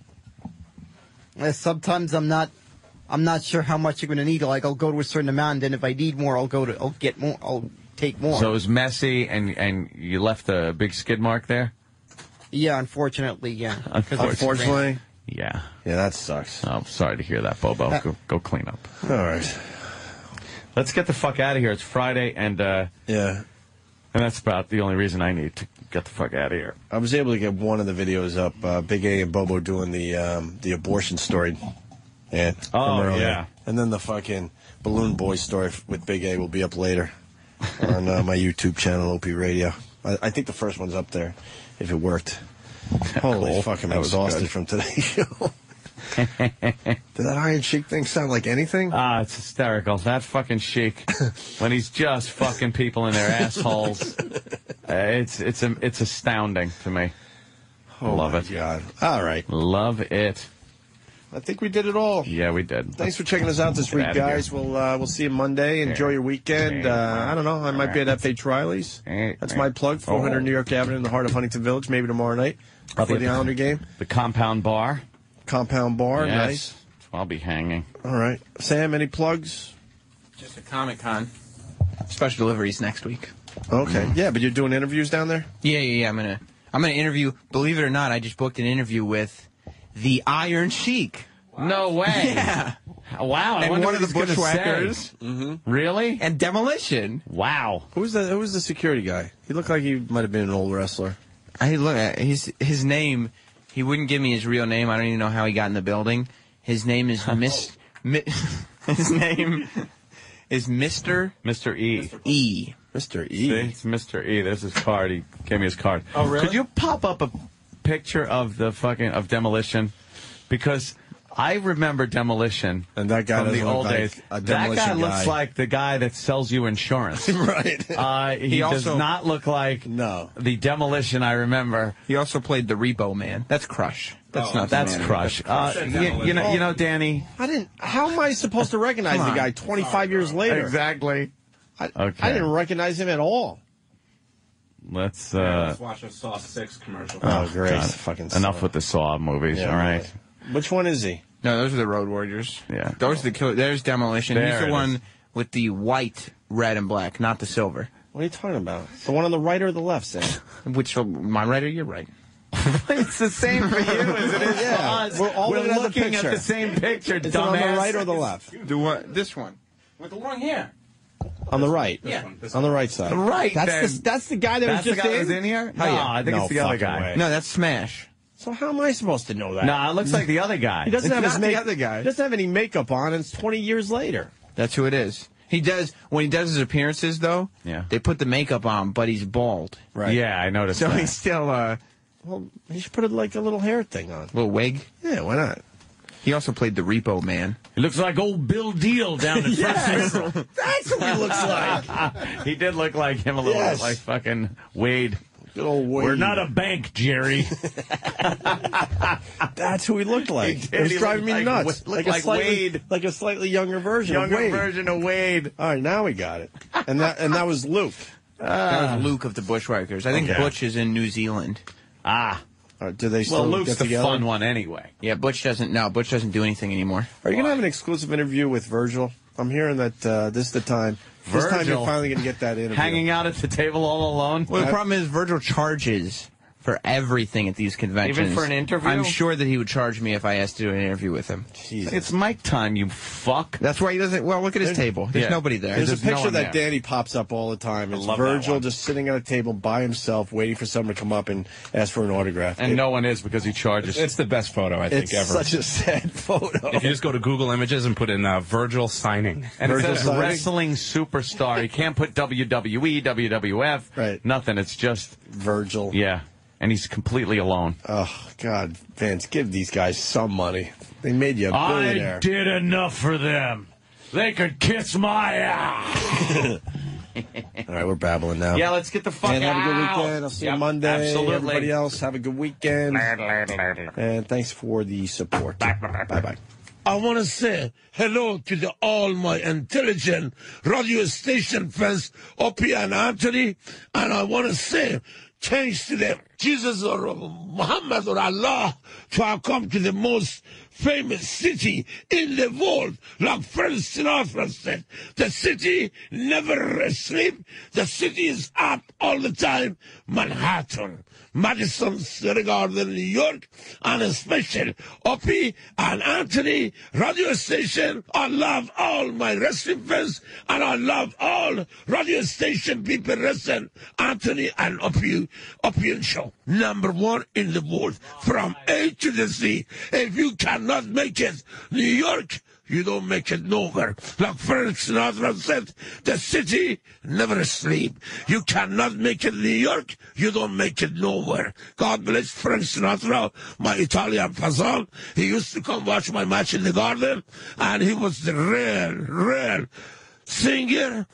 Sometimes I'm not sure how much you're going to need. Like I'll go to a certain amount, and then if I need more, I'll get more. I'll take more. So it was messy, and you left a big skid mark there. Yeah, unfortunately, yeah. Unfortunately, yeah. Yeah, that sucks. Oh, I'm sorry to hear that, Bobo. Go clean up. All right. Let's get the fuck out of here. It's Friday, and and that's about the only reason I need to get the fuck out of here. I was able to get one of the videos up, Big A and Bobo doing the abortion story. Yeah. Oh, yeah. And then the fucking Balloon Boy story with Big A will be up later on my YouTube channel, Opie Radio. I think the first one's up there, if it worked. Holy fuck, I'm exhausted from today's show. Did that Iron Sheik thing sound like anything? Ah, it's hysterical. That fucking Sheik, when he's just fucking people in their assholes, it's astounding to me. Oh, love it. God. All right. Love it. I think we did it all. Yeah, we did. Thanks for checking us out this week, guys. We'll see you Monday. Enjoy your weekend. I don't know. I might be at F.H. Riley's. That's my plug. 400 New York Avenue in the heart of Huntington Village. Maybe tomorrow night for the Islander game. The Compound Bar. Compound Bar. Yes. Nice. I'll be hanging. All right. Sam, any plugs? Just a Comic-Con. Special deliveries next week. Okay. Yeah, but you're doing interviews down there? Yeah. I'm gonna interview. Believe it or not, I just booked an interview with the Iron Sheik. Wow. No way. Yeah. Wow. And one of the Bushwhackers. Really? And Demolition. Wow. Who was the security guy? He looked like he might have been an old wrestler. His name. He wouldn't give me his real name. I don't even know how he got in the building. His name is Mr. E. Mr. E. See, it's Mr. E. There's his card. He gave me his card. Oh, really? Could you pop up a picture of the fucking Demolition? Because I remember Demolition and that guy from the old days. That guy looks like the guy that sells you insurance. Right. He also does not look like the Demolition I remember. He also played the Repo Man. That's Crush. That's Crush. You know, Danny. How am I supposed to recognize the guy 25 years later? Exactly. I didn't recognize him at all. Let's watch a Saw 6 commercial. Oh, great. Enough with the Saw movies, all right? Which one is he? No, those are the Road Warriors. Yeah. Those are the killers. There's Demolition. He's the one with the white, red, and black, not the silver. What are you talking about? The one on the right or the left, Sam? Which, my right or your right? It's the same for you as it is for us. We're looking at the same picture, dumbass. Is it on the right or the left? This one. With the long hair. On the right. Yeah. On the right side. The right. That's the guy that was just in? That's the guy in here? No, I think it's the other guy. No, that's Smash. So how am I supposed to know that? No, it looks like the other guy. He doesn't have his makeup. He doesn't have any makeup on, and it's 20 years later. That's who it is. He does when he does his appearances, though. Yeah. They put the makeup on, but he's bald. Right. Yeah, I noticed. So he's still. Well, he should put like a little hair thing on. A little wig. Yeah, why not? He also played the Repo Man. He looks like old Bill Deal down in First Circle. That's what he looks like. He did look like him a little bit, like fucking Wade. Good old Wade. We're not a bank, Jerry. That's who he looked like. He was driving me nuts. Like a slightly younger version of Wade. All right, now we got it. And that was Luke. That was Luke of the Bushwhackers. I think Butch is in New Zealand. Ah. Do they still Luke's the fun one anyway. Yeah, Butch doesn't do anything anymore. Are you going to have an exclusive interview with Virgil? I'm hearing that this is the time. This time you're finally going to get that interview. Hanging out at the table all alone? Well, the problem is Virgil charges for everything at these conventions. Even for an interview? I'm sure that he would charge me if I asked to do an interview with him. Jesus. It's mic time, you fuck. That's why he doesn't. Well, look at his table. There's nobody there. There's a picture that Danny pops up all the time. It's Virgil just sitting at a table by himself waiting for someone to come up and ask for an autograph. And no one is because he charges. It's the best photo, I think, ever. It's such a sad photo. If you just go to Google Images and put in Virgil signing. And it says wrestling superstar. You can't put WWE, WWF, nothing. It's just Virgil. Yeah. And he's completely alone. Oh, God, Vince, give these guys some money. They made you a billionaire. I did enough for them. They could kiss my ass. All right, we're babbling now. Yeah, let's get the fuck out. Have a good weekend. I'll see you Monday. Absolutely. Everybody else, have a good weekend. And thanks for the support. Bye-bye. I want to say hello to all my intelligent radio station fans, Opie and Anthony, and I want to say thanks to the Jesus or Muhammad or Allah to have come to the most famous city in the world. Like Frank Sinatra said, the city never sleeps. The city is up all the time. Manhattan, Madison Square Garden, New York, and especially Opie and Anthony radio station. I love all my wrestling fans, and I love all radio station people wrestling Anthony and Opie show. #1 in the world, from A to the Z. If you cannot make it, New York, you don't make it nowhere. Like, for instance, I said, the city never sleep. You cannot make it New York, you don't make it nowhere. God bless Frank Sinatra, my Italian cousin. He used to come watch my match in the garden, and he was the real singer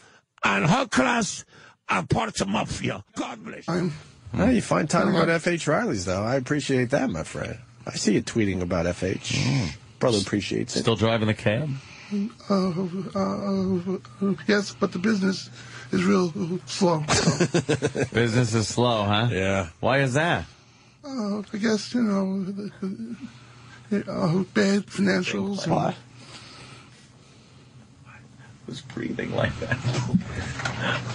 and her class and part of mafia. God bless you. You find time about F.H. Riley's, though. I appreciate that, my friend. I see you tweeting about F.H. Brother appreciates it. Still driving the cab? Yes, but the business is real slow. Business is slow, huh? Yeah. Why is that? I guess, you know, bad financials. Why? Was breathing like that.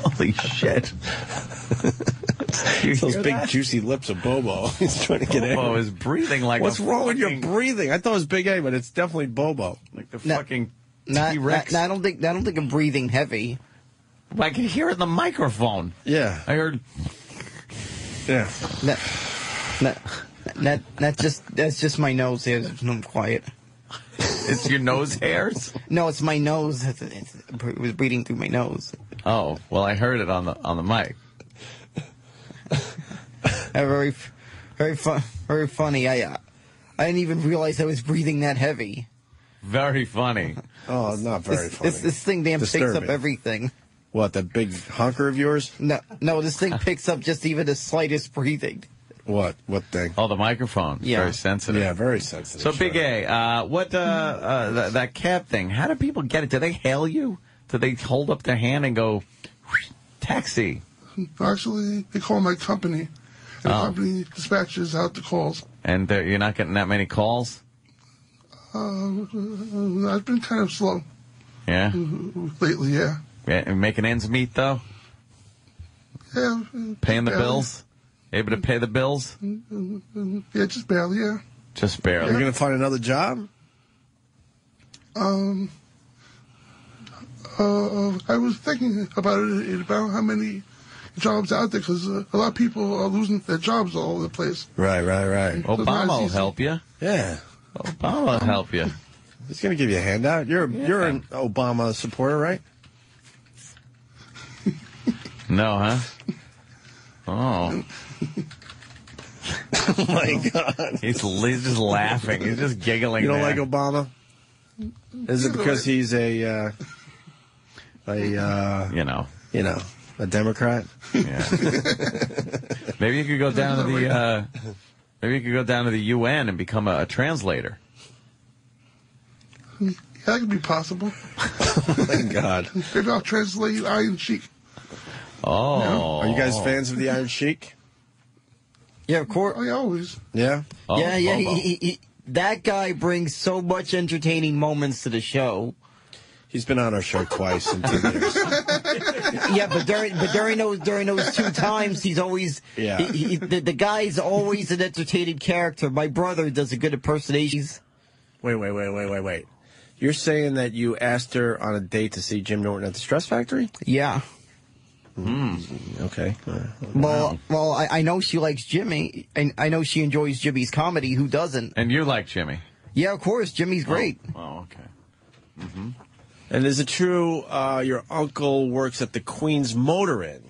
Holy shit. Those big juicy lips of Bobo. He's trying to get in. Bobo is breathing like what's wrong with your breathing? I thought it was Big A, but it's definitely Bobo. Like the fucking T-Rex. I don't think I'm breathing heavy. I can hear it in the microphone. Yeah. I heard. Yeah. That's just my nose here. I'm quiet. It's your nose hairs? No, it's my nose. It was breathing through my nose. Oh, well, I heard it on the mic. Very funny. I didn't even realize I was breathing that heavy. Very funny. Oh, not very funny. This thing damn disturbing. Picks up everything. What, that big honker of yours? No, this thing picks up just even the slightest breathing. What thing? Oh, the microphone. Yeah. Very sensitive. Yeah, very sensitive. So, Big A, that cab thing, how do people get it? Do they hail you? Do they hold up their hand and go, taxi? Actually, they call my company. And the company dispatches out the calls. And you're not getting that many calls? I've been kind of slow. Yeah? Lately, yeah. And making ends meet, though? Yeah. Paying the bills? Able to pay the bills? Yeah, just barely, yeah. Just barely. Yeah. You're going to find another job? I was thinking about it, about how many jobs out there, because a lot of people are losing their jobs all over the place. Right. Obama will help you. Yeah. Obama will help you. He's going to give you a handout. You're an Obama supporter, right? No, huh? Oh. Oh, my God. He's just laughing. He's just giggling. You don't like Obama? Is it because he's a a Democrat? Yeah. Maybe you could go down to the UN and become a translator. Yeah, that could be possible. Oh, my God. Maybe I'll translate Iron Sheik. Oh. No. Are you guys fans of the Iron Sheik? Yeah, of course. I always. Yeah? Oh, yeah. He, that guy brings so much entertaining moments to the show. He's been on our show twice in 2 years. Yeah, but during those 2 times, he's always... Yeah. The guy's always an entertaining character. My brother does a good impersonation. Wait. You're saying that you asked her on a date to see Jim Norton at the Stress Factory? Yeah. Okay. Well, I know she likes Jimmy, and I know she enjoys Jimmy's comedy. Who doesn't? And you like Jimmy? Yeah, of course. Jimmy's great. Oh, okay. Mm-hmm. And is it true your uncle works at the Queen's Motor Inn?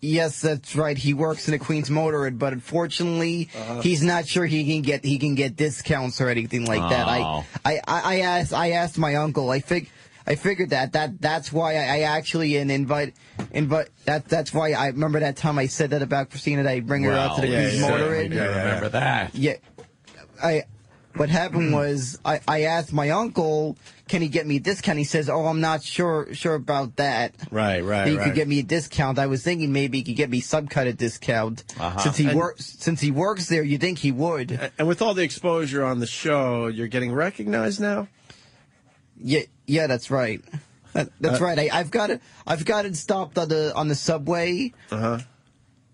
Yes, that's right. He works in the Queen's Motor Inn, but unfortunately, he's not sure he can get discounts or anything like that. I asked my uncle. I figured that's why I actually that's why I remember that time I said that about Christina, that I bring her out to the Queen's Motor Inn. Yeah, remember that. Yeah. What happened was I asked my uncle, can he get me a discount? He says, oh, I'm not sure about that. Right. He could get me a discount. I was thinking maybe he could get me some kind of discount. Since he works there, you'd think he would. And with all the exposure on the show, you're getting recognized now? Yeah, that's right. That's right. I've gotten stopped on the subway.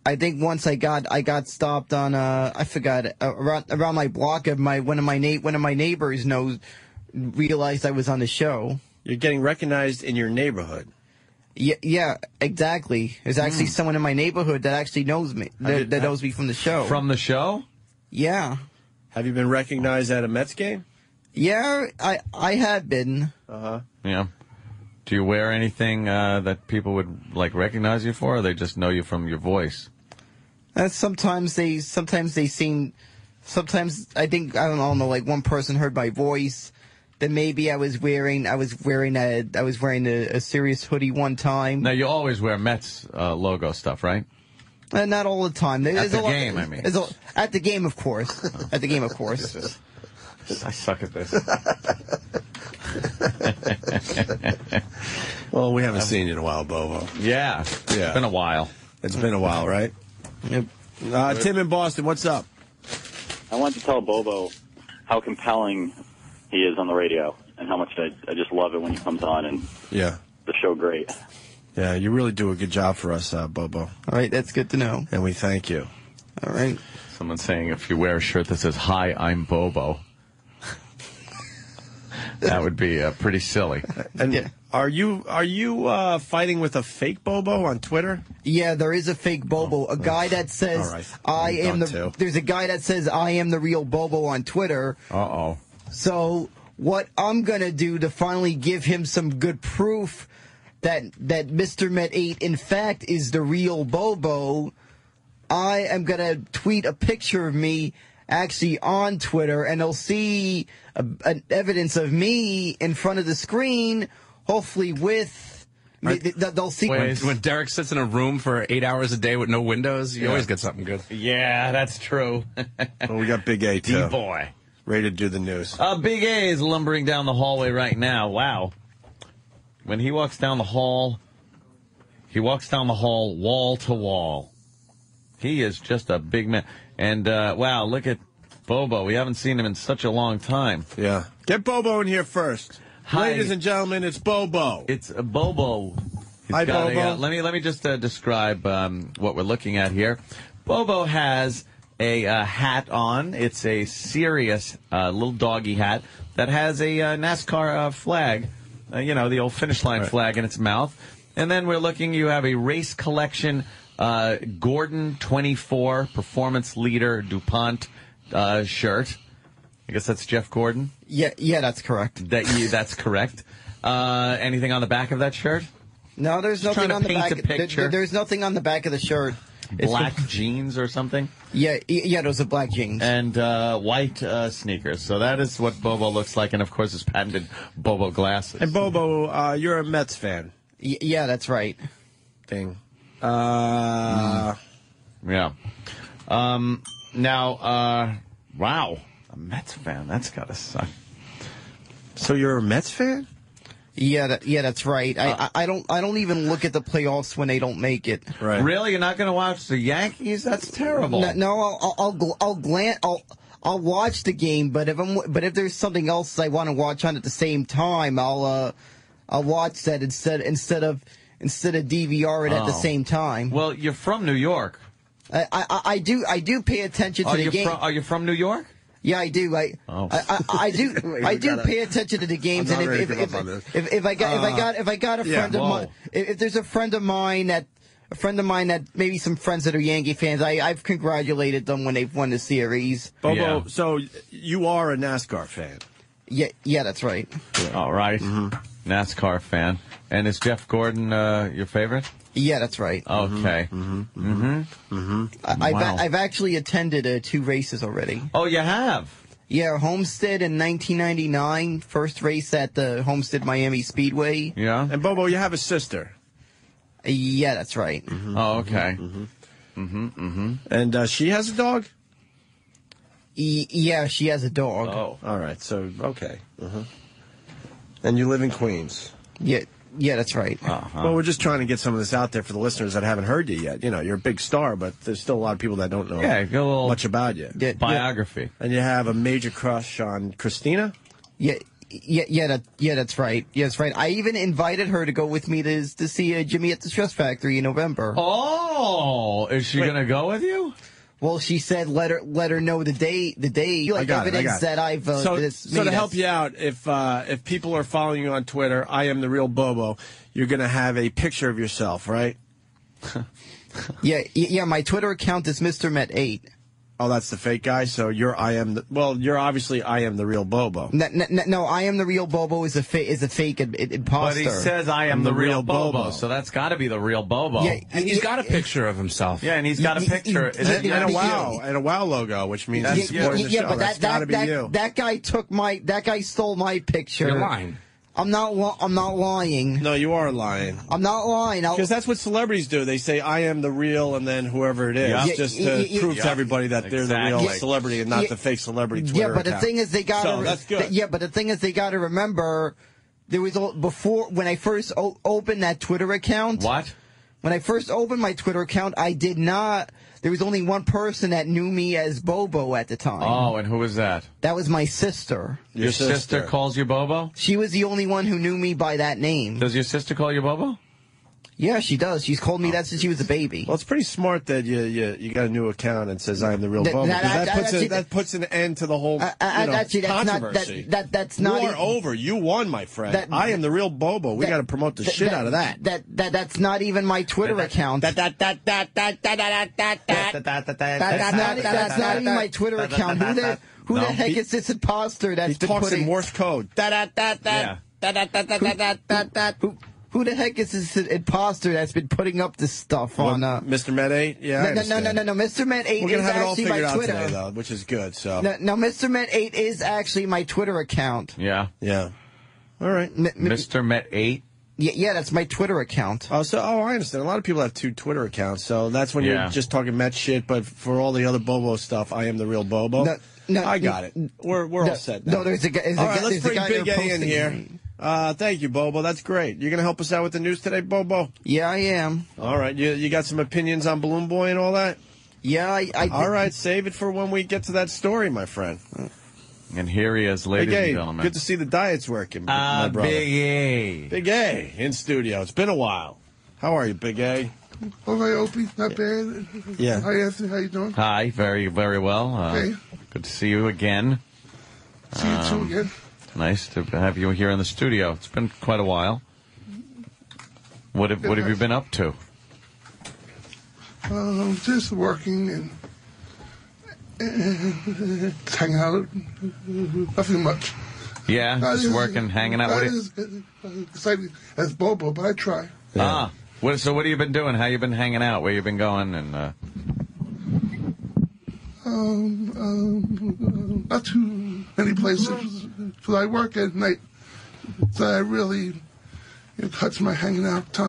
I think once I got stopped on around my block of one of my neighbors realized I was on the show. You're getting recognized in your neighborhood. Yeah, exactly. There's actually someone in my neighborhood that actually knows me. That knows me from the show. From the show? Yeah. Have you been recognized at a Mets game? Yeah, I have been. Uh-huh. Yeah. Do you wear anything that people would, like, recognize you for, or they just know you from your voice? Sometimes I think, I don't know, like, one person heard my voice. Then maybe I was wearing a serious hoodie one time. Now, you always wear Mets logo stuff, right? Not all the time. At the game, I mean. At the game, of course. Oh. At the game, of course. I suck at this. Well, we haven't seen you in a while, Bobo. Yeah. It's been a while. It's been a while, right? Yep. Tim in Boston, what's up? I want to tell Bobo how compelling he is on the radio and how much I just love it when he comes on and the show great. Yeah, you really do a good job for us, Bobo. All right, that's good to know. And we thank you. All right. Someone's saying if you wear a shirt that says, "Hi, I'm Bobo," that would be pretty silly. And are you fighting with a fake Bobo on Twitter? Yeah, there is a fake Bobo. A guy that says There's a guy that says I am the real Bobo on Twitter. Uh-oh. So what I'm going to do to finally give him some good proof that Mr. Met 8 in fact is the real Bobo, I am going to tweet a picture of me actually on Twitter, and they'll see an evidence of me in front of the screen, hopefully with... They'll see when Derek sits in a room for 8 hours a day with no windows, you always get something good. Yeah, that's true. Well, we got Big A, too. D-boy. Ready to do the news. Big A is lumbering down the hallway right now. Wow. When he walks down the hall, wall to wall. He is just a big man. And, wow, look at Bobo. We haven't seen him in such a long time. Yeah. Get Bobo in here first. Hi. Ladies and gentlemen, it's Bobo. It's Bobo. Hi, Bobo. Let me just describe what we're looking at here. Bobo has a hat on. It's a serious little doggy hat that has a NASCAR flag, the old finish line flag in its mouth. And then we're looking, you have a race collection Gordon 24 performance leader DuPont shirt. I guess that's Jeff Gordon. Yeah, that's correct. That's correct. Anything on the back of that shirt? No, there's nothing on the back. There's nothing on the back of the shirt. Black jeans or something? Yeah, those are black jeans and white sneakers. So that is what Bobo looks like, and of course his patented Bobo glasses. And Bobo, you're a Mets fan. Yeah, that's right. Thing. Wow, a Mets fan, that's gotta suck. So you're a Mets fan? Yeah, that's right. I don't even look at the playoffs when they don't make it. Right. Really? You're not gonna watch the Yankees? That's terrible. No, I'll watch the game, but if there's something else I want to watch on at the same time, I'll watch that instead of DVR it at the same time. Well, you're from New York. I do pay attention to the game. Are you from New York? Yeah, I do. I do pay attention to the games, and if there's a friend of mine that maybe some friends that are Yankee fans, I've congratulated them when they've won the series. Bobo, so you are a NASCAR fan. Yeah, that's right. Yeah. All right. Mm-hmm. NASCAR fan. And is Jeff Gordon your favorite? Yeah, that's right. Okay. I've actually attended 2 races already. Oh, you have? Yeah, Homestead in 1999, first race at the Homestead Miami Speedway. Yeah. And Bobo, you have a sister. Yeah, that's right. Mm-hmm. Oh, okay. And she has a dog? Yeah, she has a dog. Oh, all right. So, okay. And you live in Queens? Yeah, that's right. Uh-huh. Well, we're just trying to get some of this out there for the listeners that haven't heard you yet. You know, you're a big star, but there's still a lot of people that don't know much about you. Yeah, biography. Yeah. And you have a major crush on Christina? Yeah, that's right. Yeah, that's right. I even invited her to go with me to see Jimmy at the Stress Factory in November. Oh, is she going to go with you? Well, she said, "Let her know the day." Like, evidence that I've so to help you out, if people are following you on Twitter, I am the real Bobo. You're gonna have a picture of yourself, right? Yeah. My Twitter account is Mr. Met 8. Oh, that's the fake guy. So you're I am the real Bobo. No, I am the real Bobo is a fake imposter. But he says I am the real Bobo, so that's got to be the real Bobo. Yeah, and he's got a picture of himself. Yeah, and he's got a picture and a WOW logo, which means that's yeah, but that's got to be you. That guy took my stole my picture. You're lying. I'm not lying. No, you are lying. I'm not lying. Because that's what celebrities do. They say, I am the real, and then whoever it is, just to prove to everybody that they're the real celebrity and not the fake celebrity Twitter account. The thing is, they got to... So, that's good. But the thing is, they got to remember, there was before, when I first opened that Twitter account... What? When I first opened my Twitter account, I did not... There was only one person that knew me as Bobo at the time. Oh, and who was that? That was my sister. Your sister calls you Bobo? She was the only one who knew me by that name. Does your sister call you Bobo? Yeah, she does. She's called me that since she was a baby. Well, it's pretty smart that you got a new account and says I am the real Bobo. That puts an end to the whole controversy. That's not war over. You won, my friend. I am the real Bobo. We got to promote the shit out of that. That's not even my Twitter account. That's not even my Twitter account. Who the heck is this imposter that's been putting? He talks in Morse code. Who the heck is this imposter that's been putting up this stuff on... Mr. Met 8? Yeah, no. Mr. Met 8 is actually my Twitter. We're going to have it all figured out today, though, which is good, so... No, Mr. Met 8 is actually my Twitter account. Yeah. Yeah. All right. Mr. Met 8? Yeah, that's my Twitter account. Oh, I understand. A lot of people have two Twitter accounts, so that's when you're just talking Met shit, but for all the other Bobo stuff, I am the real Bobo. No, I got it. We're all set now. No, there's a guy... All right, let's bring Big A in here. Thank you, Bobo. That's great. You're going to help us out with the news today, Bobo? Yeah, I am. All right. You got some opinions on Balloon Boy and all that? Yeah, I all right. Save it for when we get to that story, my friend. And here he is, ladies and gentlemen. Good to see the diet's working, my brother. Big A. Big A in studio. It's been a while. How are you, Big A? All right, Opie. Not bad. Yeah. Hi, Anthony. How you doing? Hi. Very, very well. Hey. Good to see you again. See you too again. Nice to have you here in the studio. It's been quite a while. What have you been up to? Just working and hanging out. Nothing much. Yeah, just working, hanging out. That's Bobo, but I try. Yeah. So what have you been doing? How you been hanging out? Where you been going? And not too many places. Because I work at night, so I really, it cuts my hanging out time.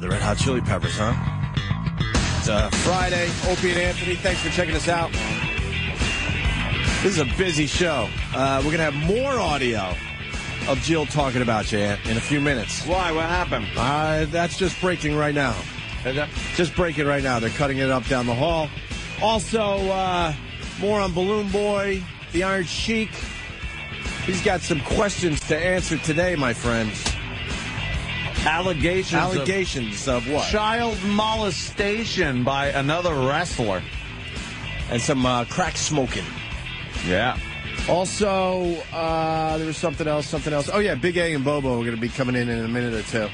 The Red Hot Chili Peppers, huh? It's Friday. Opie and Anthony, thanks for checking us out. This is a busy show. We're going to have more audio of Jill talking about you in a few minutes. Why? What happened? That's just breaking right now. Just breaking right now. They're cutting it up down the hall. Also, more on Balloon Boy, the Iron Sheik. He's got some questions to answer today, my friends. Allegations of what? Child molestation by another wrestler. And some crack smoking. Yeah. Also, there was something else. Oh, yeah, Big A and Bobo are going to be coming in a minute or two.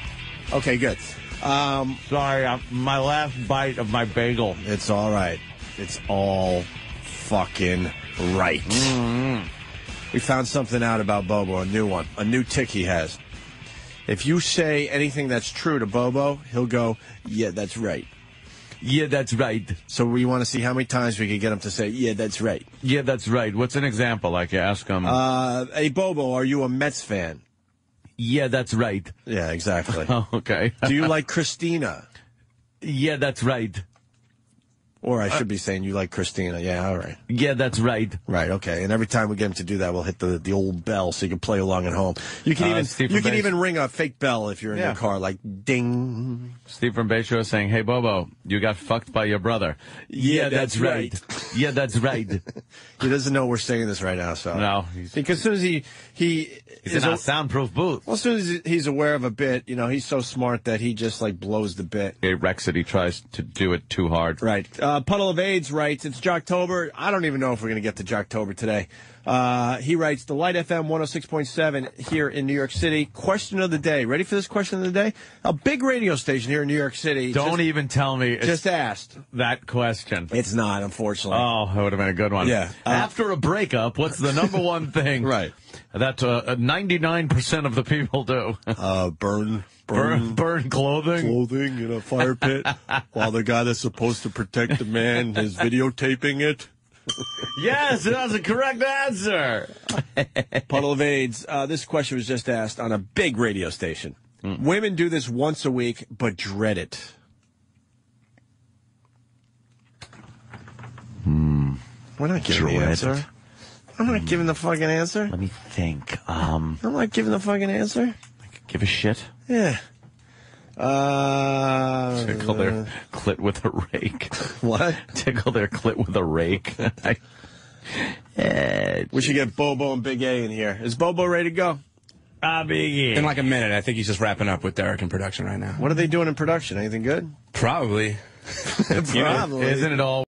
Okay, good. Sorry, my last bite of my bagel. It's all right. It's all fucking right. Mm-hmm. We found something out about Bobo, a new tick he has. If you say anything that's true to Bobo, he'll go, yeah, that's right. Yeah, that's right. So we want to see how many times we can get him to say, yeah, that's right. Yeah, that's right. What's an example? Like you ask him, hey, Bobo, are you a Mets fan? Yeah, that's right. Yeah, exactly. Okay. Do you like Christina? Yeah, that's right. Or I should be saying, you like Christina. Yeah, all right. Yeah, that's right. Right, okay. And every time we get him to do that, we'll hit the old bell so you can play along at home. You can even ring a fake bell if you're in your car, like ding. Steve from Bayshore is saying, hey, Bobo, you got fucked by your brother. Yeah, that's right. Yeah, that's right. He doesn't know we're saying this right now, so. No. Because as soon as he's in a soundproof booth. Well, as soon as he's aware of a bit, you know, he's so smart that he just, like, blows the bit. He wrecks it. He tries to do it too hard. Right. Puddle of AIDS writes, it's Jocktober. I don't even know if we're going to get to Jocktober today. He writes, the Light FM 106.7 here in New York City. Question of the day. Ready for this question of the day? A big radio station here in New York City. Don't even tell me. Just asked. That question. It's not, unfortunately. Oh, that would have been a good one. Yeah. After a breakup, what's the number one thing right. that 99% of the people do? Burn clothing? Clothing in a fire pit while the guy that's supposed to protect the man is videotaping it. Yes, that's the correct answer. Puddle of AIDS. This question was just asked on a big radio station. Mm. Women do this once a week but dread it. Mm. We're not giving the answer. I'm not giving the fucking answer. Let me think. I'm not giving the fucking answer. Give a shit? Yeah. Tickle their clit with a rake. What? Tickle their clit with a rake. We should get Bobo and Big A in here. Is Bobo ready to go? Big A. In like a minute. I think he's just wrapping up with Derek in production right now. What are they doing in production? Anything good? Probably. Probably. Isn't it all?